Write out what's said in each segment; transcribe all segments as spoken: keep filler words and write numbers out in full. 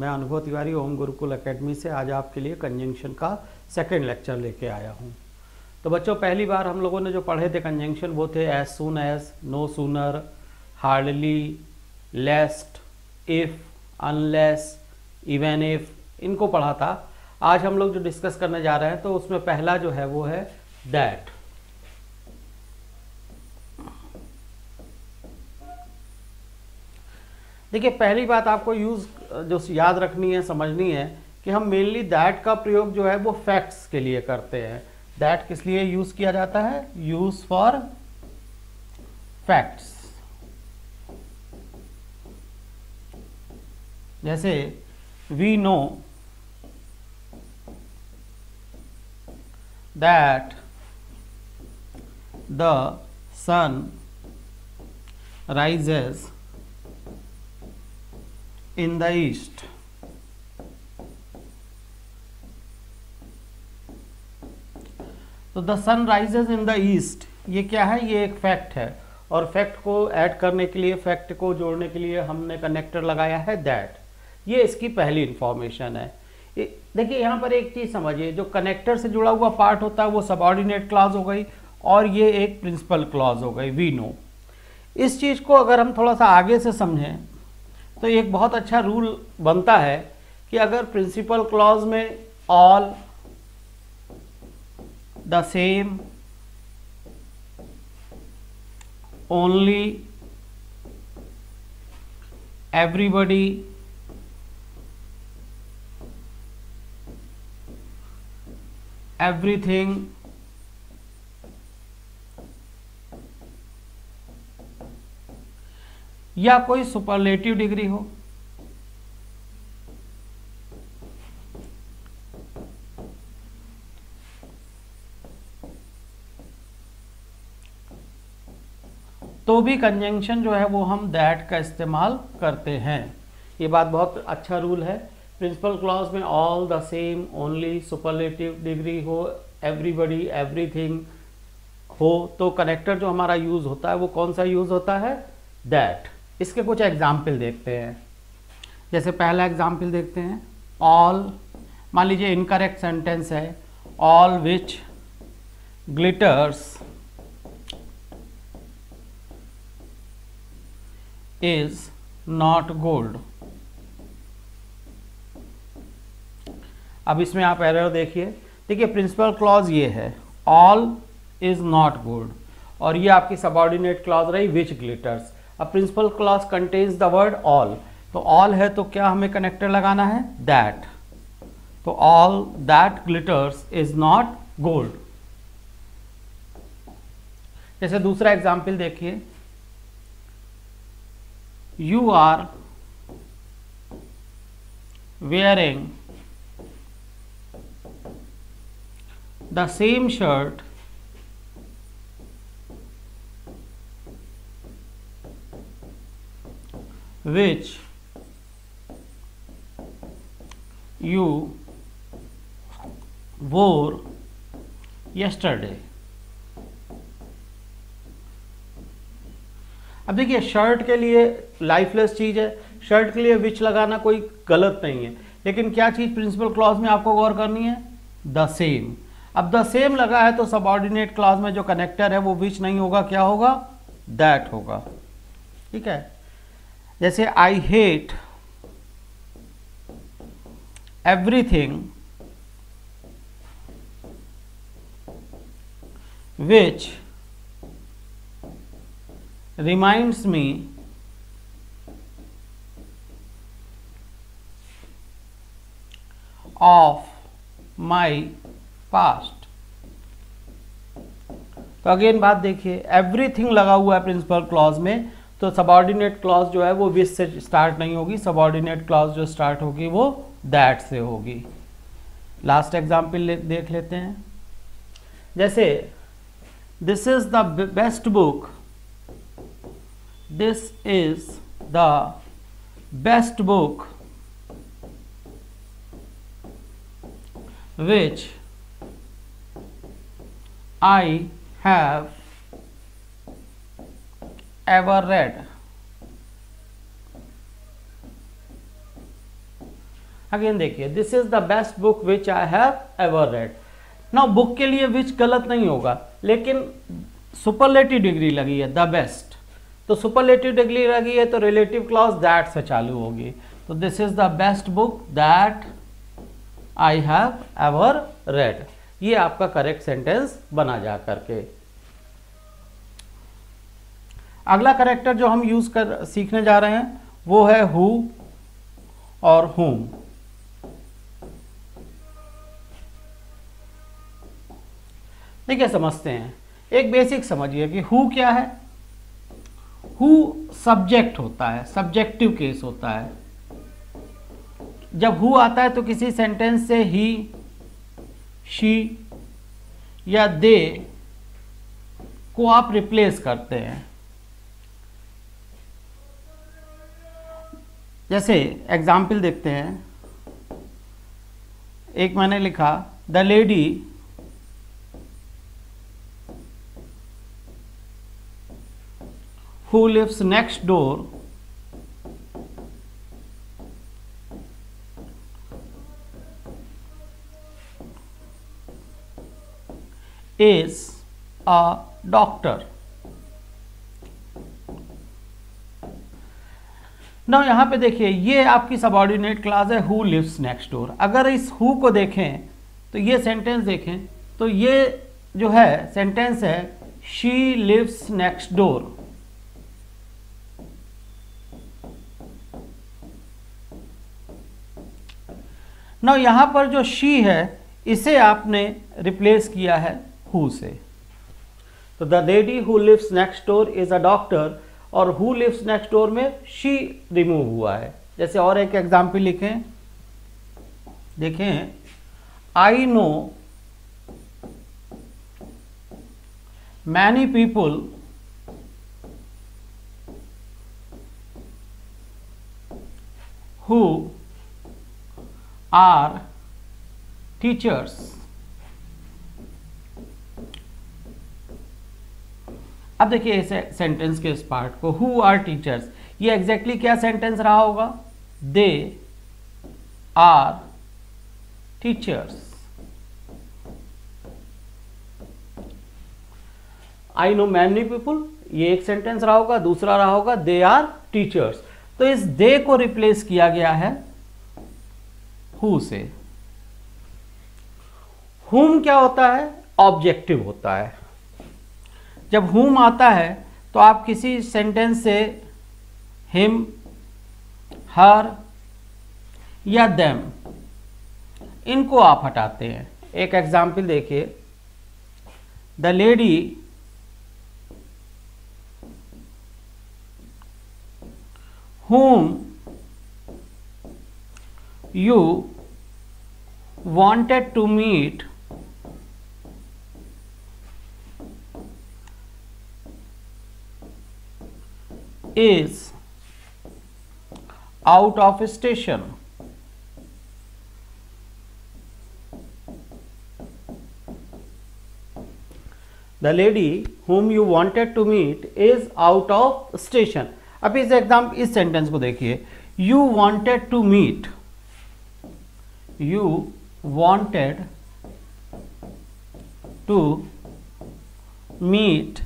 मैं अनुभूति तिवारी ओम गुरुकुल एकेडमी से आज आपके लिए कंजंक्शन का सेकंड लेक्चर लेके आया हूं। तो बच्चों, पहली बार हम लोगों ने जो पढ़े थे कंजंक्शन वो थे as soon as, no sooner, hardly, lest, if, unless, even if, इनको पढ़ा था। आज हम लोग जो डिस्कस करने जा रहे हैं तो उसमें पहला जो है वो है दैट। देखिए, पहली बात आपको यूज़ जो याद रखनी है, समझनी है कि हम मेनली दैट का प्रयोग जो है वो फैक्ट्स के लिए करते हैं। दैट किस लिए यूज़ किया जाता है? Use for facts. जैसे we know that the sun rises in the east, तो the sun rises in the east, ये क्या है? ये एक फैक्ट है। और फैक्ट को ऐड करने के लिए, फैक्ट को जोड़ने के लिए हमने कनेक्टर लगाया है दैट। ये इसकी पहली इंफॉर्मेशन है। देखिए, यहाँ पर एक चीज़ समझिए, जो कनेक्टर से जुड़ा हुआ पार्ट होता है वो सबऑर्डिनेट क्लॉज हो गई और ये एक प्रिंसिपल क्लॉज हो गई, वी नो। इस चीज़ को अगर हम थोड़ा सा आगे से समझें तो एक बहुत अच्छा रूल बनता है कि अगर प्रिंसिपल क्लॉज में all, the same, only, everybody, everything, या कोई सुपरलेटिव डिग्री हो, तो भी कंजंक्शन जो है वो हम दैट का इस्तेमाल करते हैं। ये बात बहुत अच्छा रूल है। प्रिंसिपल क्लॉज में all, the same, only, superlative degree हो, एवरीबडी, एवरीथिंग हो, तो कनेक्टर जो हमारा यूज होता है वो कौन सा यूज होता है? दैट। इसके कुछ एग्जाम्पल देखते हैं। जैसे पहला एग्जाम्पल देखते हैं, ऑल, मान लीजिए इनकरेक्ट सेंटेंस है, all which glitters is not gold. अब इसमें आप एरर देखिए। देखिए, प्रिंसिपल क्लॉज ये है, ऑल इज नॉट गोल्ड, और ये आपकी सबऑर्डिनेट क्लॉज रही विच ग्लिटर्स। अब principal clause contains the word all, तो ऑल है तो क्या हमें कनेक्टर लगाना है? दैट। तो all that glitters is not gold. जैसे दूसरा एग्जाम्पल देखिए, you are wearing the same shirt which you wore yesterday। अब देखिए, शर्ट के लिए लाइफलेस चीज है, शर्ट के लिए विच लगाना कोई गलत नहीं है, लेकिन क्या चीज प्रिंसिपल क्लॉज में आपको गौर करनी है? The same. अब द सेम लगा है तो सबऑर्डिनेट क्लॉज में जो कनेक्टर है वो विच नहीं होगा, क्या होगा? दैट होगा। ठीक है। जैसे I hate everything which reminds me of my past. तो अगेन बात देखिए, एवरीथिंग लगा हुआ है प्रिंसिपल क्लॉज में, तो सबऑर्डिनेट क्लॉज जो है वो विच से स्टार्ट नहीं होगी, सबऑर्डिनेट क्लॉज जो स्टार्ट होगी वो दैट से होगी। लास्ट एग्जाम्पल ले, देख लेते हैं। जैसे this is the best book, this is the best book which I have ever read। Again देखिए, this is the best book which I have ever read. Now book के लिए विच गलत नहीं होगा, लेकिन सुपरलेटिव डिग्री लगी है द बेस्ट, तो सुपरलेटिव डिग्री लगी है तो रिलेटिव क्लॉज दैट से चालू होगी। तो this is the best book that I have ever read, ये आपका करेक्ट सेंटेंस बना जा करके। अगला करेक्टर जो हम यूज कर सीखने जा रहे हैं वो है हु और हुम। देखिए समझते हैं, एक बेसिक समझिए कि हु क्या है। हु सब्जेक्ट होता है, सब्जेक्टिव केस होता है। जब हु आता है तो किसी सेंटेंस से ही, शी या दे को आप रिप्लेस करते हैं। जैसे एग्जाम्पल देखते हैं, एक मैंने लिखा the lady who lives next door is a doctor। Now यहाँ पे देखिए, ये आपकी सबऑर्डिनेट क्लास है who lives next door। अगर इस who को देखें तो ये सेंटेंस देखें तो ये जो है सेंटेंस है she lives next door। ना यहाँ पर जो शी है इसे आपने रिप्लेस किया है हु से, तो the lady who lives next door is a doctor, और हु लिव्स नेक्स्ट डोर में शी रिमूव हुआ है। जैसे और एक एग्जाम्पल लिखें, देखें I know many people who are teachers. अब देखिए इस सेंटेंस के इस पार्ट को, हु आर टीचर्स, ये एग्जैक्टली क्या सेंटेंस रहा होगा, they are teachers. I know many people, ये एक सेंटेंस रहा होगा, दूसरा रहा होगा दे आर टीचर्स। तो इस दे को रिप्लेस किया गया है हु से। हुम क्या होता है, ऑब्जेक्टिव होता है। जब हुम आता है तो आप किसी सेंटेंस से हिम, हर या देम इनको आप हटाते हैं। एक एग्जाम्पल देखिए, the lady whom You wanted to meet is out of station। The lady whom you wanted to meet is out of station। अब इस एग्जाम इस सेंटेंस को देखिए, You wanted to meet, You wanted to meet,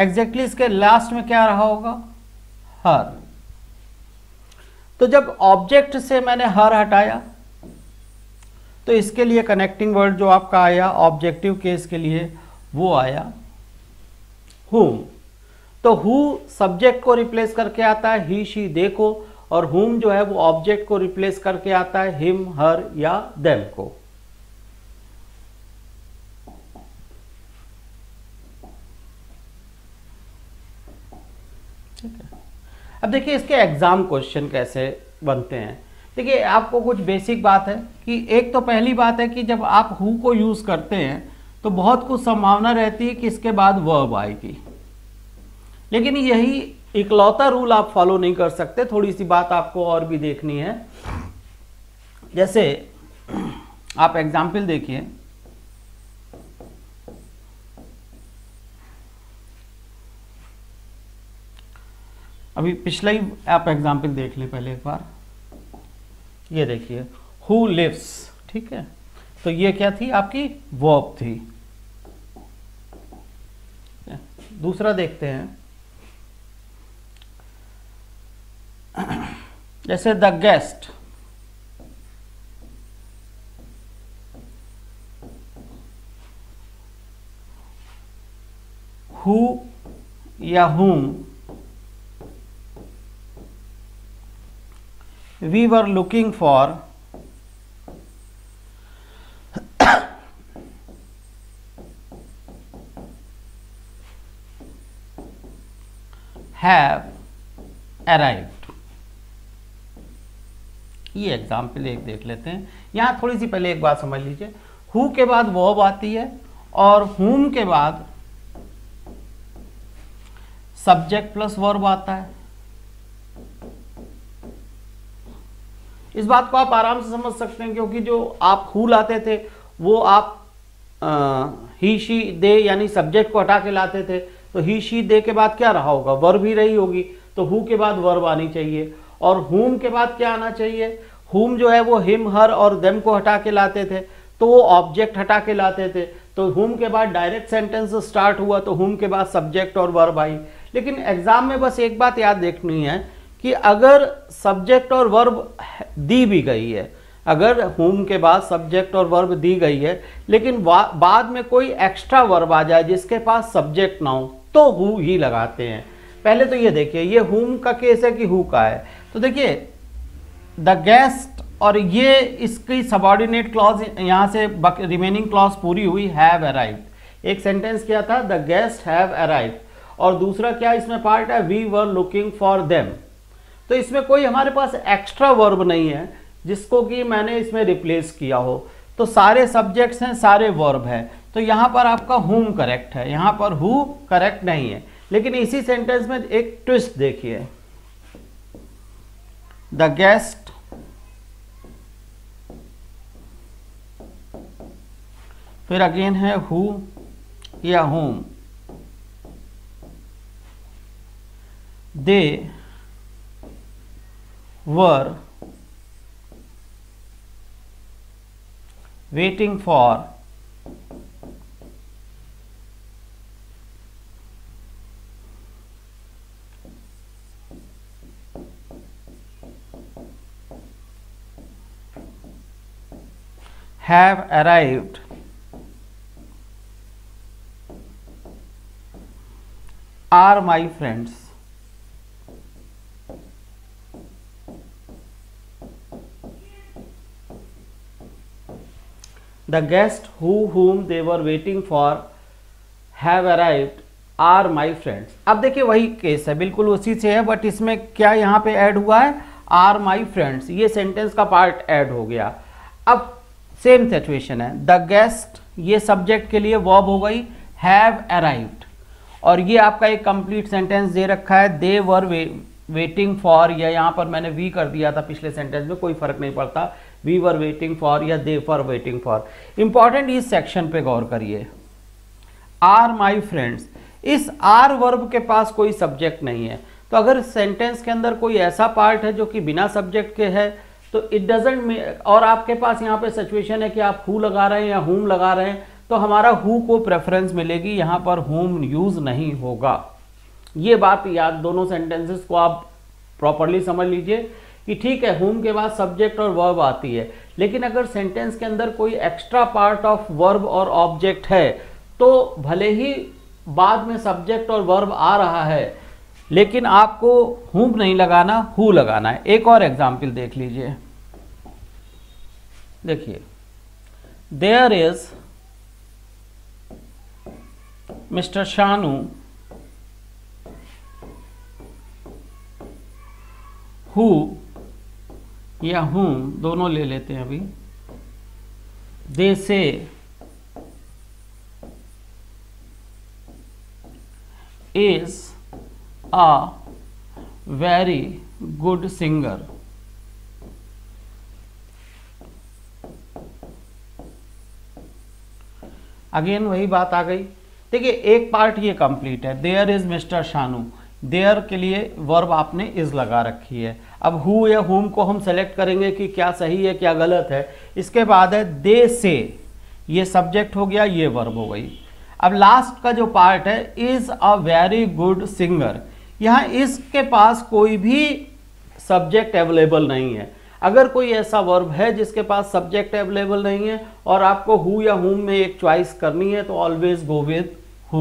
exactly इसके last में क्या रहा होगा, हर। तो जब ऑब्जेक्ट से मैंने हर हटाया तो इसके लिए कनेक्टिंग वर्ड जो आपका आया ऑब्जेक्टिव केस के लिए वो आया whom। तो who सब्जेक्ट को रिप्लेस करके आता है he, she, they को, और whom जो है वो ऑब्जेक्ट को रिप्लेस करके आता है him, her या them को। ठीक है, अब देखिए इसके एग्जाम क्वेश्चन कैसे बनते हैं। देखिए आपको कुछ बेसिक बात है कि एक तो पहली बात है कि जब आप who को यूज करते हैं तो बहुत कुछ संभावना रहती है कि इसके बाद वर्ब आएगी, लेकिन यही इकलौता रूल आप फॉलो नहीं कर सकते, थोड़ी सी बात आपको और भी देखनी है। जैसे आप एग्जाम्पल देखिए, अभी पिछला ही आप एग्जाम्पल देख लें पहले एक बार, ये देखिए हु लिव्स, ठीक है। तो ये क्या थी आपकी वर्ब थी। दूसरा देखते हैं, जैसे द गेस्ट, हु या whom we were looking for, have arrived. ये एग्जाम्पल एक देख लेते हैं। यहां थोड़ी सी पहले एक बात समझ लीजिए, हु के बाद वर्ब आती है और हुम के बाद सब्जेक्ट प्लस वर्ब आता है। इस बात को आप आराम से समझ सकते हैं, क्योंकि जो आप हु लाते थे वो आप ही शी दे यानी सब्जेक्ट को हटा के लाते थे, तो ही शी दे के बाद क्या रहा होगा, वर्ब ही रही होगी, तो हु के बाद वर्ब आनी चाहिए। और हुम के बाद क्या आना चाहिए, हुम जो है वो हिम हर और देम को हटा के लाते थे, तो वो ऑब्जेक्ट हटा के लाते थे, तो हुम के बाद डायरेक्ट सेंटेंस स्टार्ट हुआ, तो हुम के बाद सब्जेक्ट और वर्ब आई। लेकिन एग्जाम में बस एक बात याद देखनी है कि अगर सब्जेक्ट और वर्ब दी भी गई है, अगर हुम के बाद सब्जेक्ट और वर्ब दी गई है, लेकिन बाद में कोई एक्स्ट्रा वर्ब आ जाए जिसके पास सब्जेक्ट ना हो, तो हु ही लगाते हैं। पहले तो ये देखिए, ये हुम का केस है कि हु का है, तो देखिए द गेस्ट और ये इसकी सबऑर्डिनेट क्लॉज, यहाँ से रिमेनिंग क्लॉज पूरी हुई, हैव अराइव्ड। एक सेंटेंस क्या था, द गेस्ट हैव अराइव्ड, और दूसरा क्या इसमें पार्ट है, we were looking for them. तो इसमें कोई हमारे पास एक्स्ट्रा वर्ब नहीं है जिसको कि मैंने इसमें रिप्लेस किया हो, तो सारे सब्जेक्ट्स हैं, सारे वर्ब हैं, तो यहाँ पर आपका हुम करेक्ट है, यहाँ पर हु करेक्ट नहीं है। लेकिन इसी सेंटेंस में एक ट्विस्ट देखिए, द गेस्ट फिर अगेन है हु या whom, they were waiting for have arrived are my friends। The guests who whom they were waiting for have arrived are my friends। अब देखिए वही केस है, बिल्कुल उसी से है, बट इसमें क्या यहाँ पे ऐड हुआ है, are my friends, ये सेंटेंस का पार्ट ऐड हो गया। अब सेम सिचुएशन है, the guest ये सब्जेक्ट के लिए वर्ब हो गई, have arrived, और ये आपका एक कंप्लीट सेंटेंस दे रखा है, they were waiting for, या यहाँ पर मैंने we कर दिया था पिछले सेंटेंस में, कोई फर्क नहीं पड़ता, वी वर वेटिंग फॉर या they for waiting for. Important इस सेक्शन पे गौर करिए, आर माई फ्रेंड्स, इस आर वर्ब के पास कोई सब्जेक्ट नहीं है, तो अगर सेंटेंस के अंदर कोई ऐसा पार्ट है जो कि बिना सब्जेक्ट के है, तो इट डजेंट, और आपके पास यहाँ पे सिचुएशन है कि आप हु लगा रहे हैं या हुम लगा रहे हैं, तो हमारा हु को प्रेफरेंस मिलेगी, यहाँ पर हुम यूज नहीं होगा। ये बात याद, दोनों सेंटेंसेस को आप प्रॉपरली समझ लीजिए कि ठीक है हुम के बाद सब्जेक्ट और वर्ब आती है, लेकिन अगर सेंटेंस के अंदर कोई एक्स्ट्रा पार्ट ऑफ वर्ब और ऑब्जेक्ट है, तो भले ही बाद में सब्जेक्ट और वर्ब आ रहा है, लेकिन आपको हुम नहीं लगाना, हु लगाना है। एक और एग्जाम्पल देख लीजिए, देखिए there is mister Shanu who या हुम, दोनों ले लेते हैं अभी, they say is a very good singer. Again वही बात आ गई, देखिए एक पार्ट ये कंप्लीट है, there is mister Shanu, there के लिए वर्ब आपने इज लगा रखी है। अब हु या हुम को हम सेलेक्ट करेंगे कि क्या सही है क्या गलत है। इसके बाद है दे से, ये सब्जेक्ट हो गया, ये वर्ब हो गई। अब लास्ट का जो पार्ट है, is a very good singer, यहाँ इसके पास कोई भी सब्जेक्ट अवेलेबल नहीं है। अगर कोई ऐसा वर्ब है जिसके पास सब्जेक्ट अवेलेबल नहीं है और आपको हु या हुम में एक चॉइस करनी है तो ऑलवेज गो विद हु।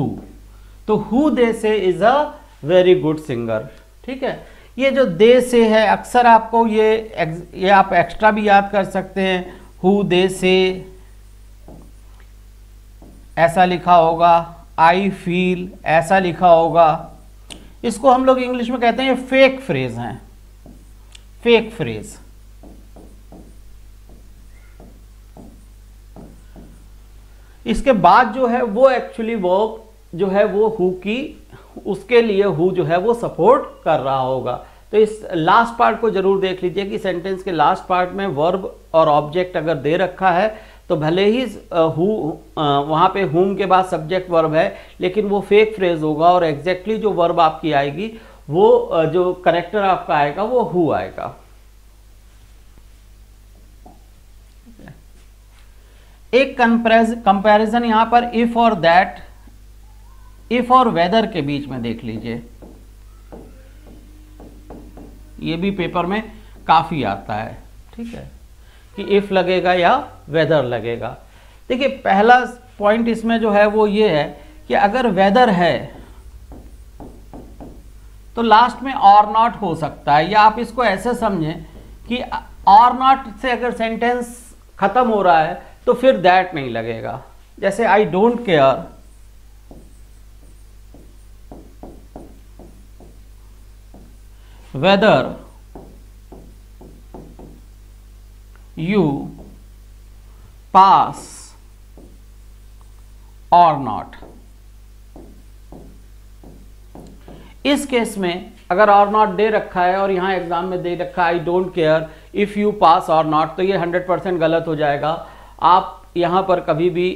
तो who they say is a very good singer, ठीक है। ये जो दे से है अक्सर आपको ये ये आप एक्स्ट्रा भी याद कर सकते हैं। हु दे से ऐसा लिखा होगा, आई फील ऐसा लिखा होगा। इसको हम लोग इंग्लिश में कहते हैं ये फेक फ्रेज हैं, फेक फ्रेज। इसके बाद जो है वो एक्चुअली वर्ब जो है वो हु की, उसके लिए हु जो है वो सपोर्ट कर रहा होगा। तो इस लास्ट पार्ट को जरूर देख लीजिए कि सेंटेंस के लास्ट पार्ट में वर्ब और ऑब्जेक्ट अगर दे रखा है तो भले ही हु वहाँ पे हुम के बाद सब्जेक्ट वर्ब है, लेकिन वो फेक फ्रेज होगा और एग्जैक्टली जो वर्ब आपकी आएगी वो जो करेक्टर आपका आएगा वो हु आएगा। एक कंपैरिजन यहाँ पर इफ और दैट, इफ और वेदर के बीच में देख लीजिए, ये भी पेपर में काफी आता है, ठीक है, कि इफ लगेगा या वेदर लगेगा। देखिए पहला पॉइंट इसमें जो है वो ये है कि अगर वेदर है तो लास्ट में और नॉट हो सकता है, या आप इसको ऐसे समझें कि और नॉट से अगर सेंटेंस खत्म हो रहा है तो फिर दैट नहीं लगेगा। जैसे I don't care, whether you pass or not। इस केस में अगर और नॉट दे रखा है और यहाँ एग्जाम में दे रखा है I don't care if you pass or not, तो ये हंड्रेड परसेंट गलत हो जाएगा। आप यहाँ पर कभी भी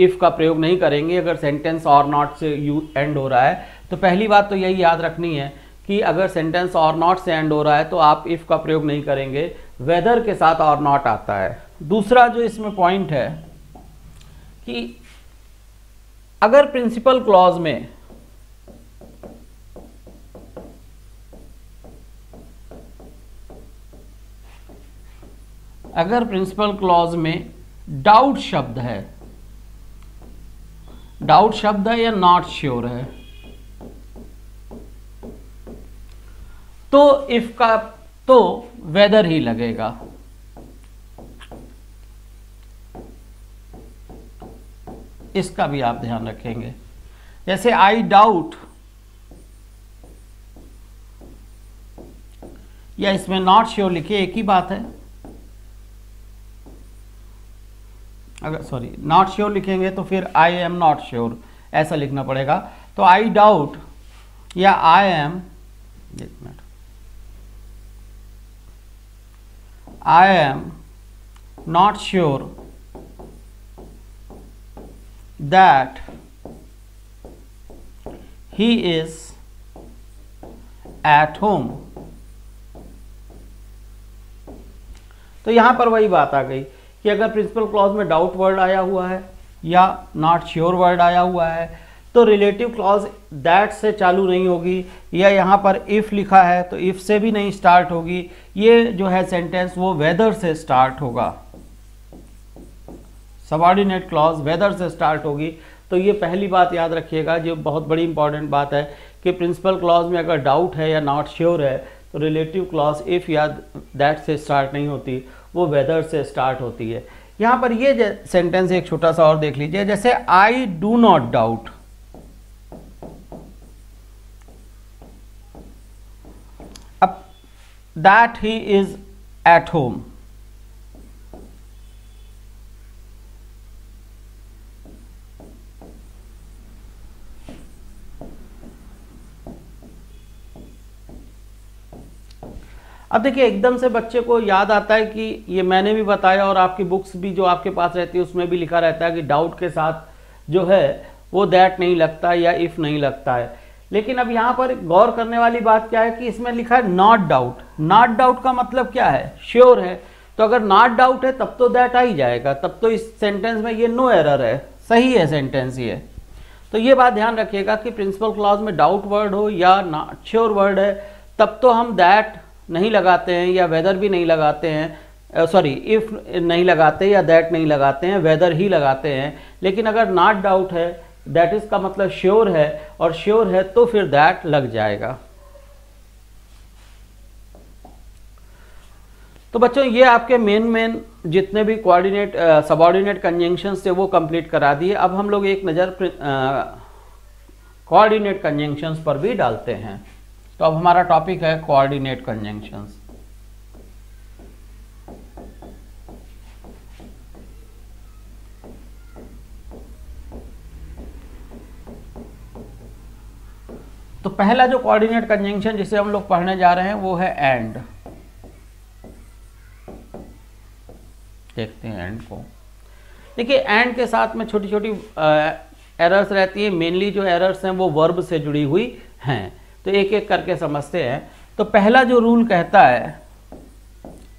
इफ का प्रयोग नहीं करेंगे अगर सेंटेंस और नॉट से यू एंड हो रहा है। तो पहली बात तो यही याद रखनी है कि अगर सेंटेंस और नॉट से एंड हो रहा है तो आप इफ का प्रयोग नहीं करेंगे, वेदर के साथ और नॉट आता है। दूसरा जो इसमें पॉइंट है कि अगर प्रिंसिपल क्लॉज में अगर प्रिंसिपल क्लॉज में डाउट शब्द है, डाउट शब्द है या नॉट श्योर है, तो इफ का तो वेदर ही लगेगा। इसका भी आप ध्यान रखेंगे। जैसे आई डाउट, या इसमें नॉट श्योर लिखिए, एक ही बात है। अगर सॉरी नॉट श्योर लिखेंगे तो फिर आई एम नॉट श्योर ऐसा लिखना पड़ेगा। तो आई डाउट या आई एम, एक minute, I am not sure that he is at home। तो यहां पर वही बात आ गई कि अगर प्रिंसिपल क्लॉज में डाउट वर्ड आया हुआ है या नॉट श्योर वर्ड आया हुआ है तो रिलेटिव क्लॉज दैट से चालू नहीं होगी, या यहाँ पर इफ़ लिखा है तो इफ़ से भी नहीं स्टार्ट होगी। ये जो है सेंटेंस वो वेदर से स्टार्ट होगा, सबऑर्डिनेट क्लॉज वेदर से स्टार्ट होगी। तो ये पहली बात याद रखिएगा जो बहुत बड़ी इंपॉर्टेंट बात है कि प्रिंसिपल क्लॉज में अगर डाउट है या नॉट श्योर है तो रिलेटिव क्लॉज इफ़ या दैट से स्टार्ट नहीं होती, वो वेदर से स्टार्ट होती है। यहाँ पर ये सेंटेंस एक छोटा सा और देख लीजिए। जैसे I do not doubt, That he is at home। अब देखिए एकदम से बच्चे को याद आता है कि ये मैंने भी बताया और आपकी बुक्स भी जो आपके पास रहती है उसमें भी लिखा रहता है कि डाउट के साथ जो है वो दैट नहीं लगता या इफ नहीं लगता है। लेकिन अब यहाँ पर गौर करने वाली बात क्या है कि इसमें लिखा है नॉट डाउट। नॉट डाउट का मतलब क्या है? श्योर है। तो अगर नॉट डाउट है तब तो दैट आ ही जाएगा, तब तो इस सेंटेंस में ये नो एरर है, सही है सेंटेंस ये। तो ये बात ध्यान रखिएगा कि प्रिंसिपल क्लॉज में डाउट वर्ड हो या नॉट श्योर वर्ड है तब तो हम दैट नहीं लगाते हैं या वेदर भी नहीं लगाते हैं, सॉरी इफ़ नहीं लगाते या दैट नहीं लगाते हैं, वेदर ही लगाते हैं। लेकिन अगर नॉट डाउट है, दैट इज़ का मतलब श्योर है और श्योर है तो फिर दैट लग जाएगा। तो बच्चों ये आपके मेन मेन जितने भी कोऑर्डिनेट सबऑर्डिनेट कंजंक्शंस थे वो कंप्लीट करा दिए। अब हम लोग एक नज़र कोऑर्डिनेट कंजंक्शंस पर भी डालते हैं। तो अब हमारा टॉपिक है कोऑर्डिनेट कंजंक्शंस। तो पहला जो कोऑर्डिनेट कंजंक्शन जिसे हम लोग पढ़ने जा रहे हैं वो है एंड। देखते हैं एंड को। देखिए एंड के साथ में छोटी छोटी एरर्स रहती है, मेनली जो एरर्स हैं वो वर्ब से जुड़ी हुई हैं। तो एक एक करके समझते हैं। तो पहला जो रूल कहता है,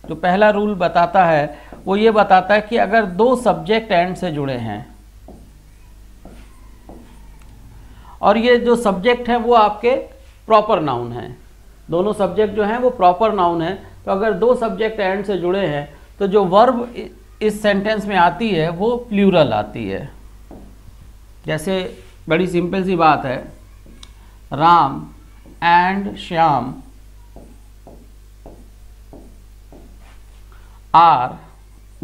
जो पहला रूल बताता है वो ये बताता है कि अगर दो सब्जेक्ट एंड से जुड़े हैं और ये जो सब्जेक्ट हैं वो आपके प्रॉपर नाउन हैं, दोनों सब्जेक्ट जो हैं वो प्रॉपर नाउन हैं, तो अगर दो सब्जेक्ट एंड से जुड़े हैं तो जो वर्ब इस सेंटेंस में आती है वो प्लूरल आती है। जैसे बड़ी सिंपल सी बात है, Ram and Shyam are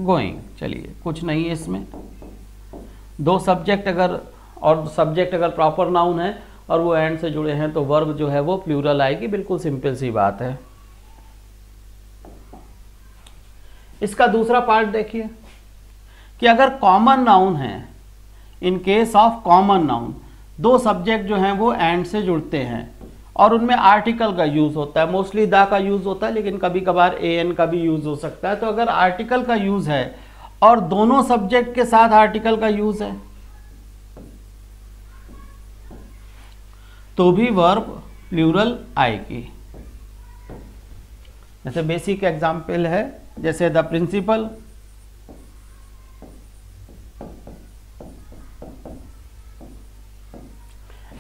going. चलिए कुछ नहीं है इसमें, दो सब्जेक्ट अगर और सब्जेक्ट अगर प्रॉपर नाउन है और वो एंड से जुड़े हैं तो वर्ब जो है वो प्लूरल आएगी। बिल्कुल सिंपल सी बात है। इसका दूसरा पार्ट देखिए कि अगर कॉमन नाउन है, in case of common noun दो सब्जेक्ट जो हैं वो एंड से जुड़ते हैं और उनमें आर्टिकल का यूज़ होता है, मोस्टली दा का यूज़ होता है लेकिन कभी कभार ए एन का भी यूज़ हो सकता है। तो अगर आर्टिकल का यूज़ है और दोनों सब्जेक्ट के साथ आर्टिकल का यूज़ है तो भी वर्ब प्लूरल आएगी। जैसे बेसिक एग्जाम्पल है, जैसे the principal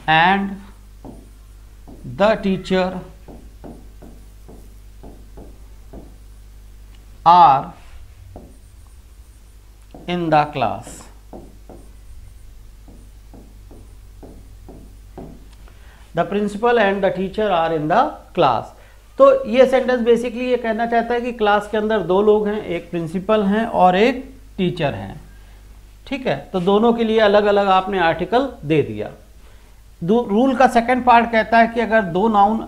and the teacher are in the class. The principal and the teacher are in the class. तो ये सेंटेंस बेसिकली ये कहना चाहता है कि क्लास के अंदर दो लोग हैं, एक प्रिंसिपल हैं और एक टीचर हैं, ठीक है। तो दोनों के लिए अलग अलग आपने आर्टिकल दे दिया। रूल का सेकंड पार्ट कहता है कि अगर दो नाउन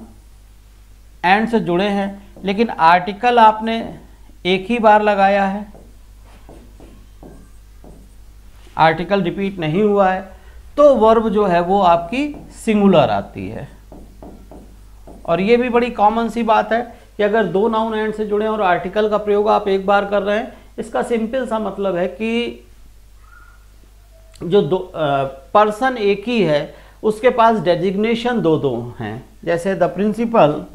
एंड से जुड़े हैं लेकिन आर्टिकल आपने एक ही बार लगाया है, आर्टिकल रिपीट नहीं हुआ है, तो वर्ब जो है वो आपकी सिंगुलर आती है। और ये भी बड़ी कॉमन सी बात है कि अगर दो नाउन एंड से जुड़े और आर्टिकल का प्रयोग आप एक बार कर रहे हैं, इसका सिंपल सा मतलब है कि जो दो पर्सन एक ही है उसके पास डेजिग्नेशन दो दो हैं। जैसे the principal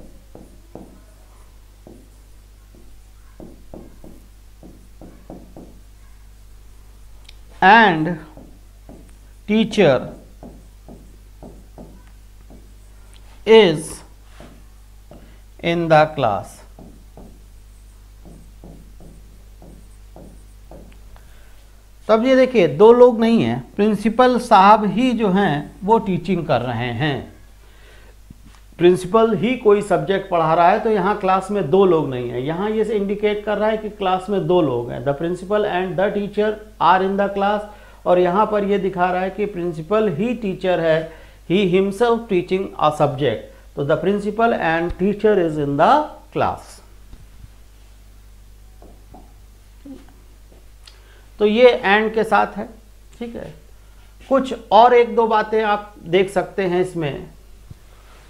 and teacher is in the class. तब ये देखिए दो लोग नहीं हैं, प्रिंसिपल साहब ही जो हैं वो टीचिंग कर रहे हैं, प्रिंसिपल ही कोई सब्जेक्ट पढ़ा रहा है, तो यहाँ क्लास में दो लोग नहीं हैं। यहाँ ये से इंडिकेट कर रहा है कि क्लास में दो लोग हैं, the principal and the teacher are in the class. और यहाँ पर ये दिखा रहा है कि प्रिंसिपल ही टीचर है, he himself teaching a subject. तो the principal and teacher is in the class. तो ये एंड के साथ है, ठीक है। कुछ और एक दो बातें आप देख सकते हैं इसमें।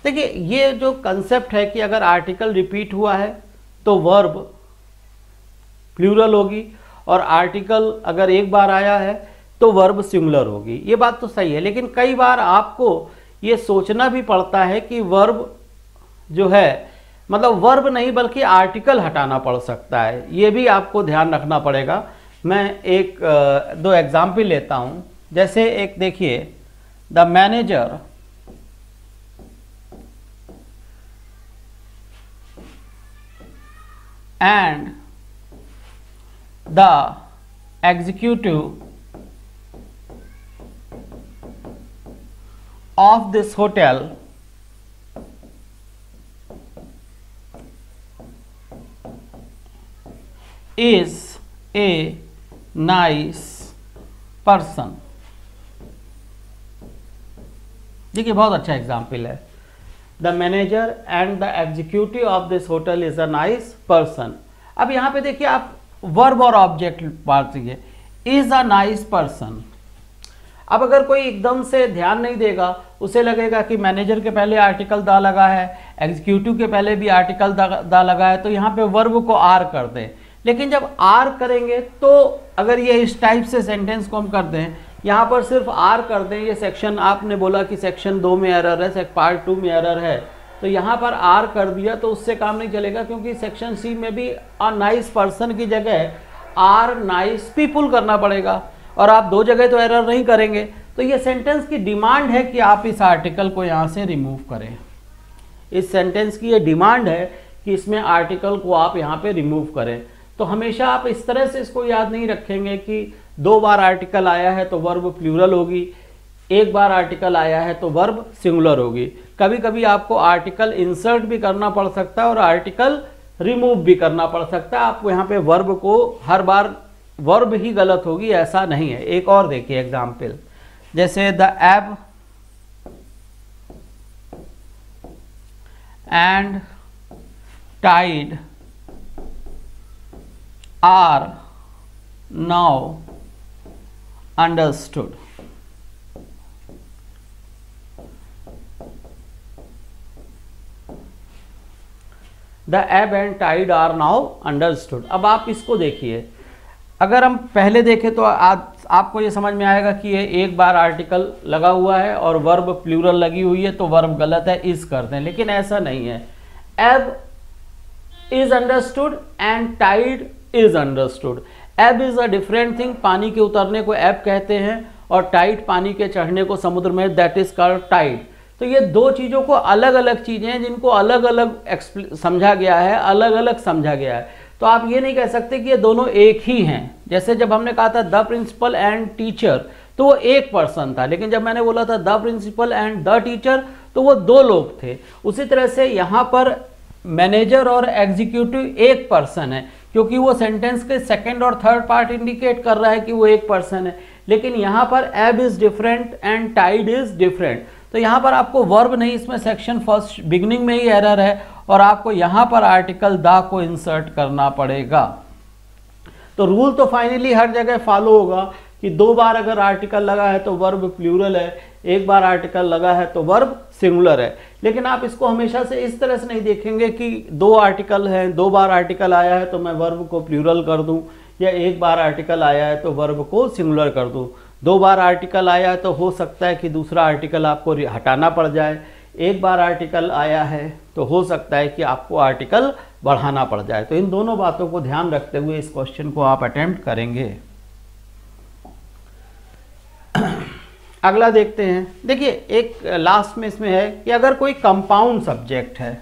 देखिए ये जो कंसेप्ट है कि अगर आर्टिकल रिपीट हुआ है तो वर्ब प्लूरल होगी और आर्टिकल अगर एक बार आया है तो वर्ब सिंगुलर होगी, ये बात तो सही है। लेकिन कई बार आपको ये सोचना भी पड़ता है कि वर्ब जो है, मतलब वर्ब नहीं बल्कि आर्टिकल हटाना पड़ सकता है, ये भी आपको ध्यान रखना पड़ेगा। मैं एक दो एग्जाम्पल लेता हूँ। जैसे एक देखिए, the manager and the executive of this hotel is a nice person. देखिए बहुत अच्छा एग्जाम्पल है, the manager and the executive of this hotel is a nice person. अब यहाँ पे देखिए आप वर्ब और ऑब्जेक्ट पार्ट लीजिए, इज अ नाइस पर्सन। अब अगर कोई एकदम से ध्यान नहीं देगा, उसे लगेगा कि मैनेजर के पहले आर्टिकल दा लगा है, एग्जीक्यूटिव के पहले भी आर्टिकल दा, दा लगा है, तो यहाँ पे वर्ब को आर कर दें। लेकिन जब आर करेंगे तो अगर ये इस टाइप से सेंटेंस को हम कर दें, यहाँ पर सिर्फ आर कर दें, ये सेक्शन आपने बोला कि सेक्शन दो में एरर है, पार्ट टू में एरर है, तो यहाँ पर आर कर दिया तो उससे काम नहीं चलेगा, क्योंकि सेक्शन सी में भी अ नाइस पर्सन की जगह आर नाइस पीपुल करना पड़ेगा, और आप दो जगह तो एरर नहीं करेंगे। तो ये सेंटेंस की डिमांड है कि आप इस आर्टिकल को यहाँ से रिमूव करें। इस सेंटेंस की ये डिमांड है कि इसमें आर्टिकल को आप यहाँ पे रिमूव करें। तो हमेशा आप इस तरह से इसको याद नहीं रखेंगे कि दो बार आर्टिकल आया है तो वर्ब प्लूरल होगी, एक बार आर्टिकल आया है तो वर्ब सिंगुलर होगी। कभी कभी आपको आर्टिकल इंसर्ट भी करना पड़ सकता है और आर्टिकल रिमूव भी करना पड़ सकता है। आपको यहाँ पे वर्ब को हर बार वर्ब ही गलत होगी ऐसा नहीं है। एक और देखिए एग्जाम्पल, जैसे the ebb and tide are now understood. The ebb and tide are now understood. अब आप इसको देखिए, अगर हम पहले देखें तो आप, आपको ये समझ में आएगा कि ये एक बार आर्टिकल लगा हुआ है और वर्ब प्लूरल लगी हुई है तो वर्ब गलत है, इस करते हैं, लेकिन ऐसा नहीं है। Ebb is understood and tide is understood. Ebb is a different thing, पानी के उतरने को एब कहते हैं और टाइड पानी के चढ़ने को समुद्र में, दैट इज कॉल्ड टाइड। तो ये दो चीज़ों को अलग अलग चीज़ें हैं जिनको अलग अलग समझा गया है, अलग अलग समझा गया है। तो आप ये नहीं कह सकते कि ये दोनों एक ही हैं। जैसे जब हमने कहा था द प्रिंसिपल एंड टीचर तो वो एक पर्सन था, लेकिन जब मैंने बोला था the principal and the teacher तो वो दो लोग थे। उसी तरह से यहाँ पर मैनेजर और एग्जीक्यूटिव एक पर्सन है, क्योंकि वो सेंटेंस के सेकंड और थर्ड पार्ट इंडिकेट कर रहा है कि वो एक पर्सन है। लेकिन यहाँ पर ebb is different and tide is different, तो यहाँ पर आपको वर्ब नहीं, इसमें सेक्शन फर्स्ट बिगनिंग में ही एरर है और आपको यहाँ पर आर्टिकल दा को इंसर्ट करना पड़ेगा। तो रूल तो फाइनली हर जगह फॉलो होगा कि दो बार अगर आर्टिकल लगा है तो वर्ब प्लूरल है, एक बार आर्टिकल लगा है तो वर्ब सिंगुलर है। लेकिन आप इसको हमेशा से इस तरह से नहीं देखेंगे कि दो आर्टिकल हैं, दो बार आर्टिकल आया है तो मैं वर्ब को प्लूरल कर दूँ, या एक बार आर्टिकल आया है तो वर्ब को सिंगुलर कर दूँ। दो बार आर्टिकल आया है तो हो सकता है कि दूसरा आर्टिकल आपको हटाना पड़ जाए, एक बार आर्टिकल आया है तो हो सकता है कि आपको आर्टिकल बढ़ाना पड़ जाए। तो इन दोनों बातों को ध्यान रखते हुए इस क्वेश्चन को आप अटेम्प्ट करेंगे। अगला देखते हैं। देखिए एक लास्ट में इसमें है कि अगर कोई कंपाउंड सब्जेक्ट है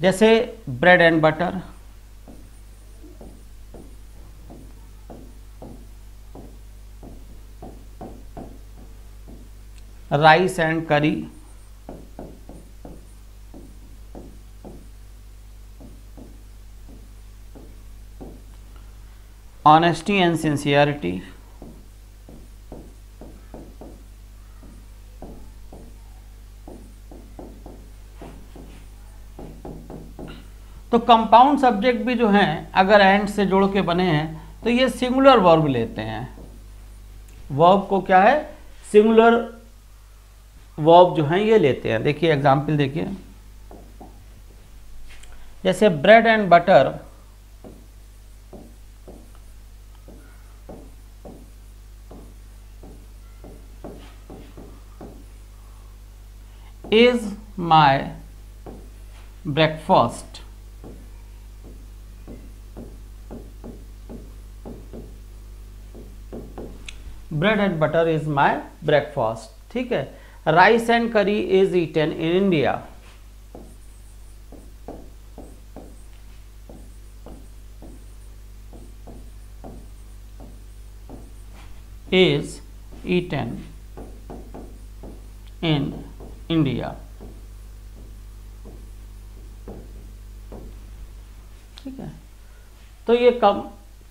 जैसे bread and butter, rice and curry, honesty and sincerity, तो कंपाउंड सब्जेक्ट भी जो हैं अगर एंड से जोड़ के बने हैं तो ये सिंगुलर वर्ब लेते हैं। वर्ब को क्या है, सिंगुलर वर्ब जो हैं ये लेते हैं। देखिए एग्जाम्पल देखिए, जैसे bread and butter is my breakfast? Bread and butter is my breakfast. ठीक है. Rice and curry is eaten in India. Is eaten in India. ठीक है. तो ये कम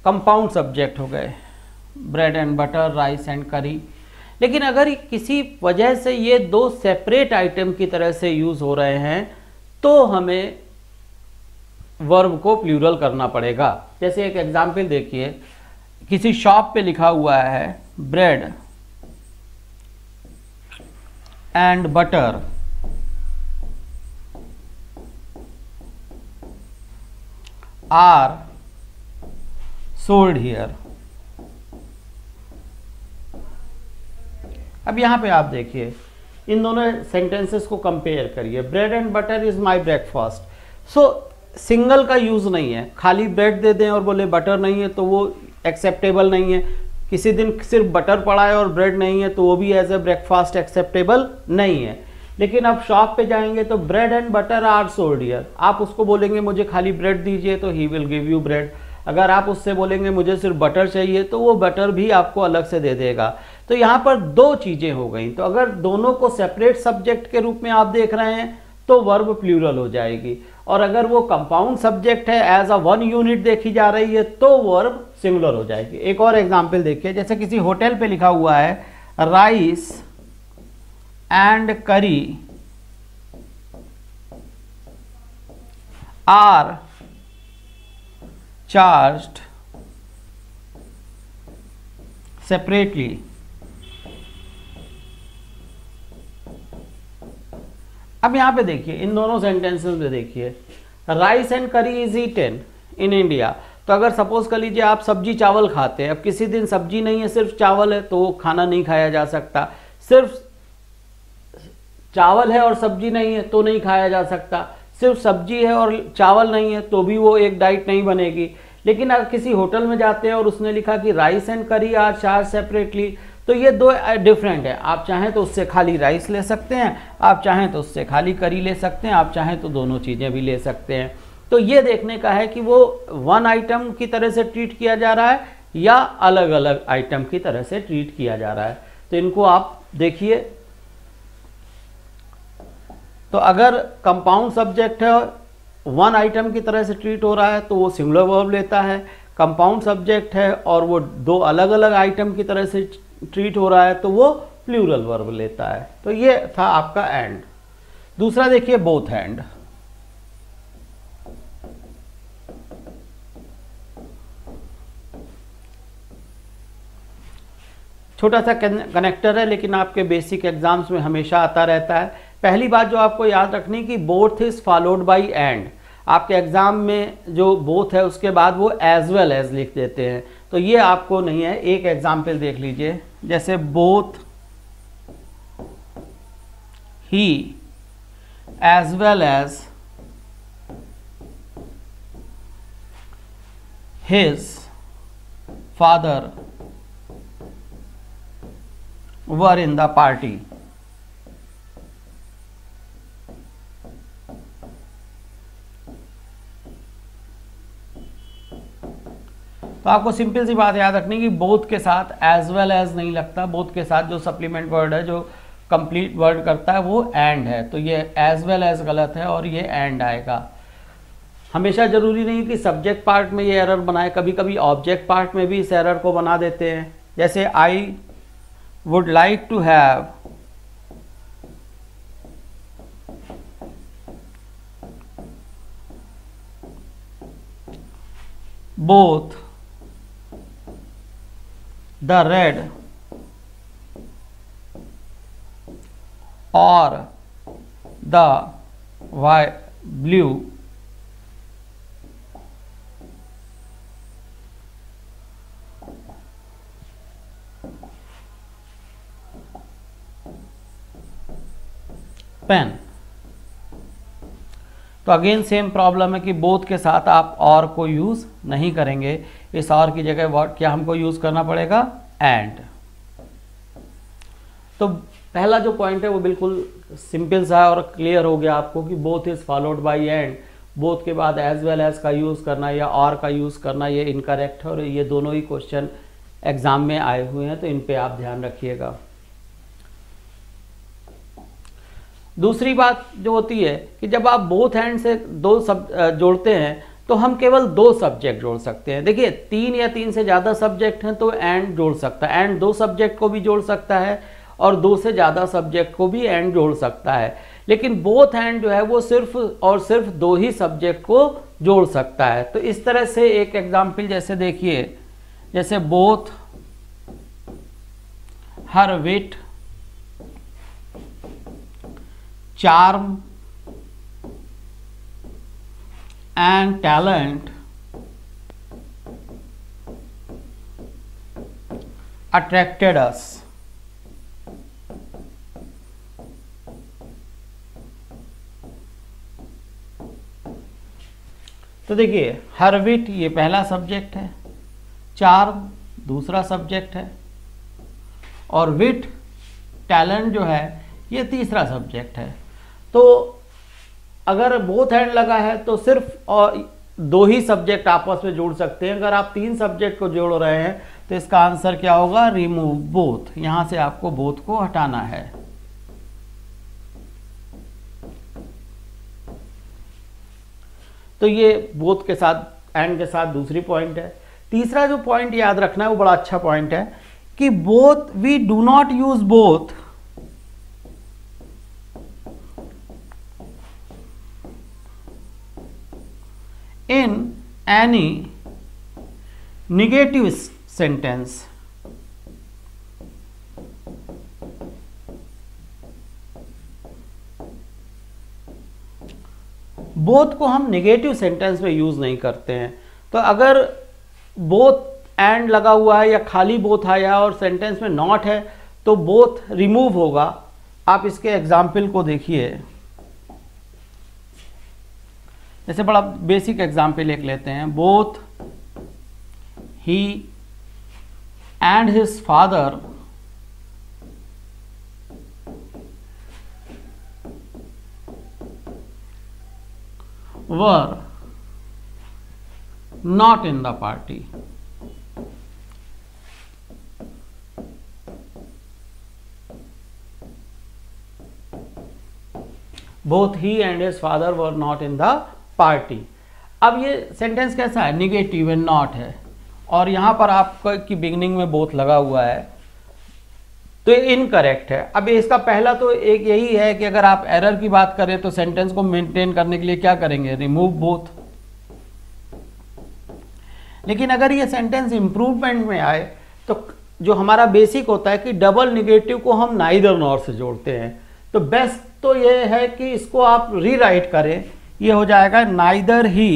कंपाउंड सब्जेक्ट हो गए, bread and butter, rice and curry. लेकिन अगर किसी वजह से ये दो सेपरेट आइटम की तरह से यूज हो रहे हैं तो हमें वर्ब को प्लूरल करना पड़ेगा. जैसे एक एग्जांपल देखिए, किसी शॉप पे लिखा हुआ है bread and butter. Are sold here. अब यहाँ पे आप देखिए, इन दोनों सेंटेंसेस को कंपेयर करिए. Bread and butter is my breakfast. So single का यूज नहीं है. खाली ब्रेड दे दें और बोले बटर नहीं है तो वो एक्सेप्टेबल नहीं है. किसी दिन सिर्फ बटर पड़ा है और ब्रेड नहीं है तो वो भी एज ए ब्रेकफास्ट एक्सेप्टेबल नहीं है. लेकिन आप शॉप पे जाएंगे तो bread and butter are sold here. आप उसको बोलेंगे मुझे खाली ब्रेड दीजिए तो he will give you bread. अगर आप उससे बोलेंगे मुझे सिर्फ बटर चाहिए तो वो बटर भी आपको अलग से दे देगा. तो यहाँ पर दो चीज़ें हो गई. तो अगर दोनों को सेपरेट सब्जेक्ट के रूप में आप देख रहे हैं तो वर्ब प्लूरल हो जाएगी, और अगर वो कंपाउंड सब्जेक्ट है एज अ वन यूनिट देखी जा रही है तो वर्ब सिंगुलर हो जाएगी. एक और एग्जाम्पल देखिए, जैसे किसी होटल पे लिखा हुआ है rice and curry are charged separately अब यहाँ पे देखिए, इन दोनों सेंटेंसेस में देखिए, rice and curry is eaten in India. तो अगर सपोज कर लीजिए आप सब्जी चावल खाते हैं, अब किसी दिन सब्जी नहीं है सिर्फ चावल है तो वो खाना नहीं खाया जा सकता. सिर्फ चावल है और सब्जी नहीं है तो नहीं खाया जा सकता. सिर्फ सब्जी है और चावल नहीं है तो भी वो एक डाइट नहीं बनेगी. लेकिन अगर किसी होटल में जाते हैं और उसने लिखा कि rice and curry are charge separately, तो ये दो डिफरेंट है. आप चाहें तो उससे खाली राइस ले सकते हैं, आप चाहें तो उससे खाली करी ले सकते हैं, आप चाहें तो दोनों चीज़ें भी ले सकते हैं. तो ये देखने का है कि वो वन आइटम की तरह से ट्रीट किया जा रहा है या अलग अलग आइटम की तरह से ट्रीट किया जा रहा है. तो इनको आप देखिए. तो अगर कंपाउंड सब्जेक्ट है वन आइटम की तरह से ट्रीट हो रहा है तो वो सिंगुलर वर्ब लेता है. कंपाउंड सब्जेक्ट है और वो दो अलग अलग आइटम की तरह से ट्रीट हो रहा है तो वो प्लूरल वर्ब लेता है. तो ये था आपका एंड. दूसरा देखिए बोथ एंड. छोटा सा कनेक्टर है लेकिन आपके बेसिक एग्जाम्स में हमेशा आता रहता है. पहली बात जो आपको याद रखनी कि both is followed by and. आपके एग्जाम में जो बोथ है उसके बाद वो एज वेल एज लिख देते हैं, तो ये आपको नहीं है. एक एग्जाम्पल देख लीजिए, जैसे both he as well as his father were in the party. तो आपको सिंपल सी बात याद रखनी कि बोथ के साथ एज वेल एज नहीं लगता. बोथ के साथ जो सप्लीमेंट वर्ड है, जो कंप्लीट वर्ड करता है, वो एंड है. तो ये एज वेल एज गलत है और ये एंड आएगा. हमेशा जरूरी नहीं कि सब्जेक्ट पार्ट में ये एरर बनाए, कभी कभी ऑब्जेक्ट पार्ट में भी इस एरर को बना देते हैं. जैसे I would like to have both the red और द वाइट ब्लू पेन। तो अगेन सेम प्रॉब्लम है कि बोथ के साथ आप और को यूज नहीं करेंगे। इस और की जगह व्हाट क्या हमको यूज करना पड़ेगा? एंड। तो पहला जो पॉइंट है वो बिल्कुल सिंपल सा है और क्लियर हो गया आपको कि both is followed by and. Both के बाद एज वेल एज का यूज करना या और का यूज करना ये इनकरेक्ट है और ये दोनों ही क्वेश्चन एग्जाम में आए हुए हैं, तो इन पे आप ध्यान रखिएगा। दूसरी बात जो होती है कि जब आप बोथ एंड से दो सब जोड़ते हैं तो हम केवल दो सब्जेक्ट जोड़ सकते हैं। देखिए तीन या तीन से ज़्यादा सब्जेक्ट हैं तो एंड जोड़ सकता है, एंड दो सब्जेक्ट को भी जोड़ सकता है और दो से ज़्यादा सब्जेक्ट को भी एंड जोड़ सकता है। लेकिन बोथ एंड जो है वो सिर्फ और सिर्फ दो ही सब्जेक्ट को जोड़ सकता है। तो इस तरह से एक एग्जाम्पल जैसे देखिए, जैसे both her wit charm and talent attracted us. तो देखिए हर विट ये पहला सब्जेक्ट है, चार्म दूसरा सब्जेक्ट है और विट टैलेंट जो है ये तीसरा सब्जेक्ट है। तो अगर बोथ एंड लगा है तो सिर्फ और दो ही सब्जेक्ट आपस में जोड़ सकते हैं। अगर आप तीन सब्जेक्ट को जोड़ रहे हैं तो इसका आंसर क्या होगा? Remove both. यहां से आपको बोथ को हटाना है। तो ये बोथ के साथ एंड के साथ दूसरी पॉइंट है। तीसरा जो पॉइंट याद रखना है वो बड़ा अच्छा पॉइंट है कि both we do not use both in any negative sentence. Both को हम नेगेटिव सेंटेंस में यूज नहीं करते हैं। तो अगर बोथ एंड लगा हुआ है या खाली बोथ आया और सेंटेंस में नॉट है तो बोथ रिमूव होगा। आप इसके एग्जाम्पल को देखिए, जैसे बड़ा बेसिक एग्जाम्पल एक लेते हैं, both he and his father were not in the party. Both he and his father were not in the party. अब ये सेंटेंस कैसा है? निगेटिव एंड नॉट है और यहां पर आपको की बिगिनिंग में बोथ लगा हुआ है तो ये इनकरेक्ट है। अब इसका पहला तो एक यही है कि अगर आप एरर की बात करें तो सेंटेंस को मेंटेन करने के लिए क्या करेंगे? Remove both. लेकिन अगर ये सेंटेंस इंप्रूवमेंट में आए तो जो हमारा बेसिक होता है कि डबल निगेटिव को हम नाइदर नॉर से जोड़ते हैं। तो बेस्ट तो ये है कि इसको आप रीराइट करें, ये हो जाएगा neither he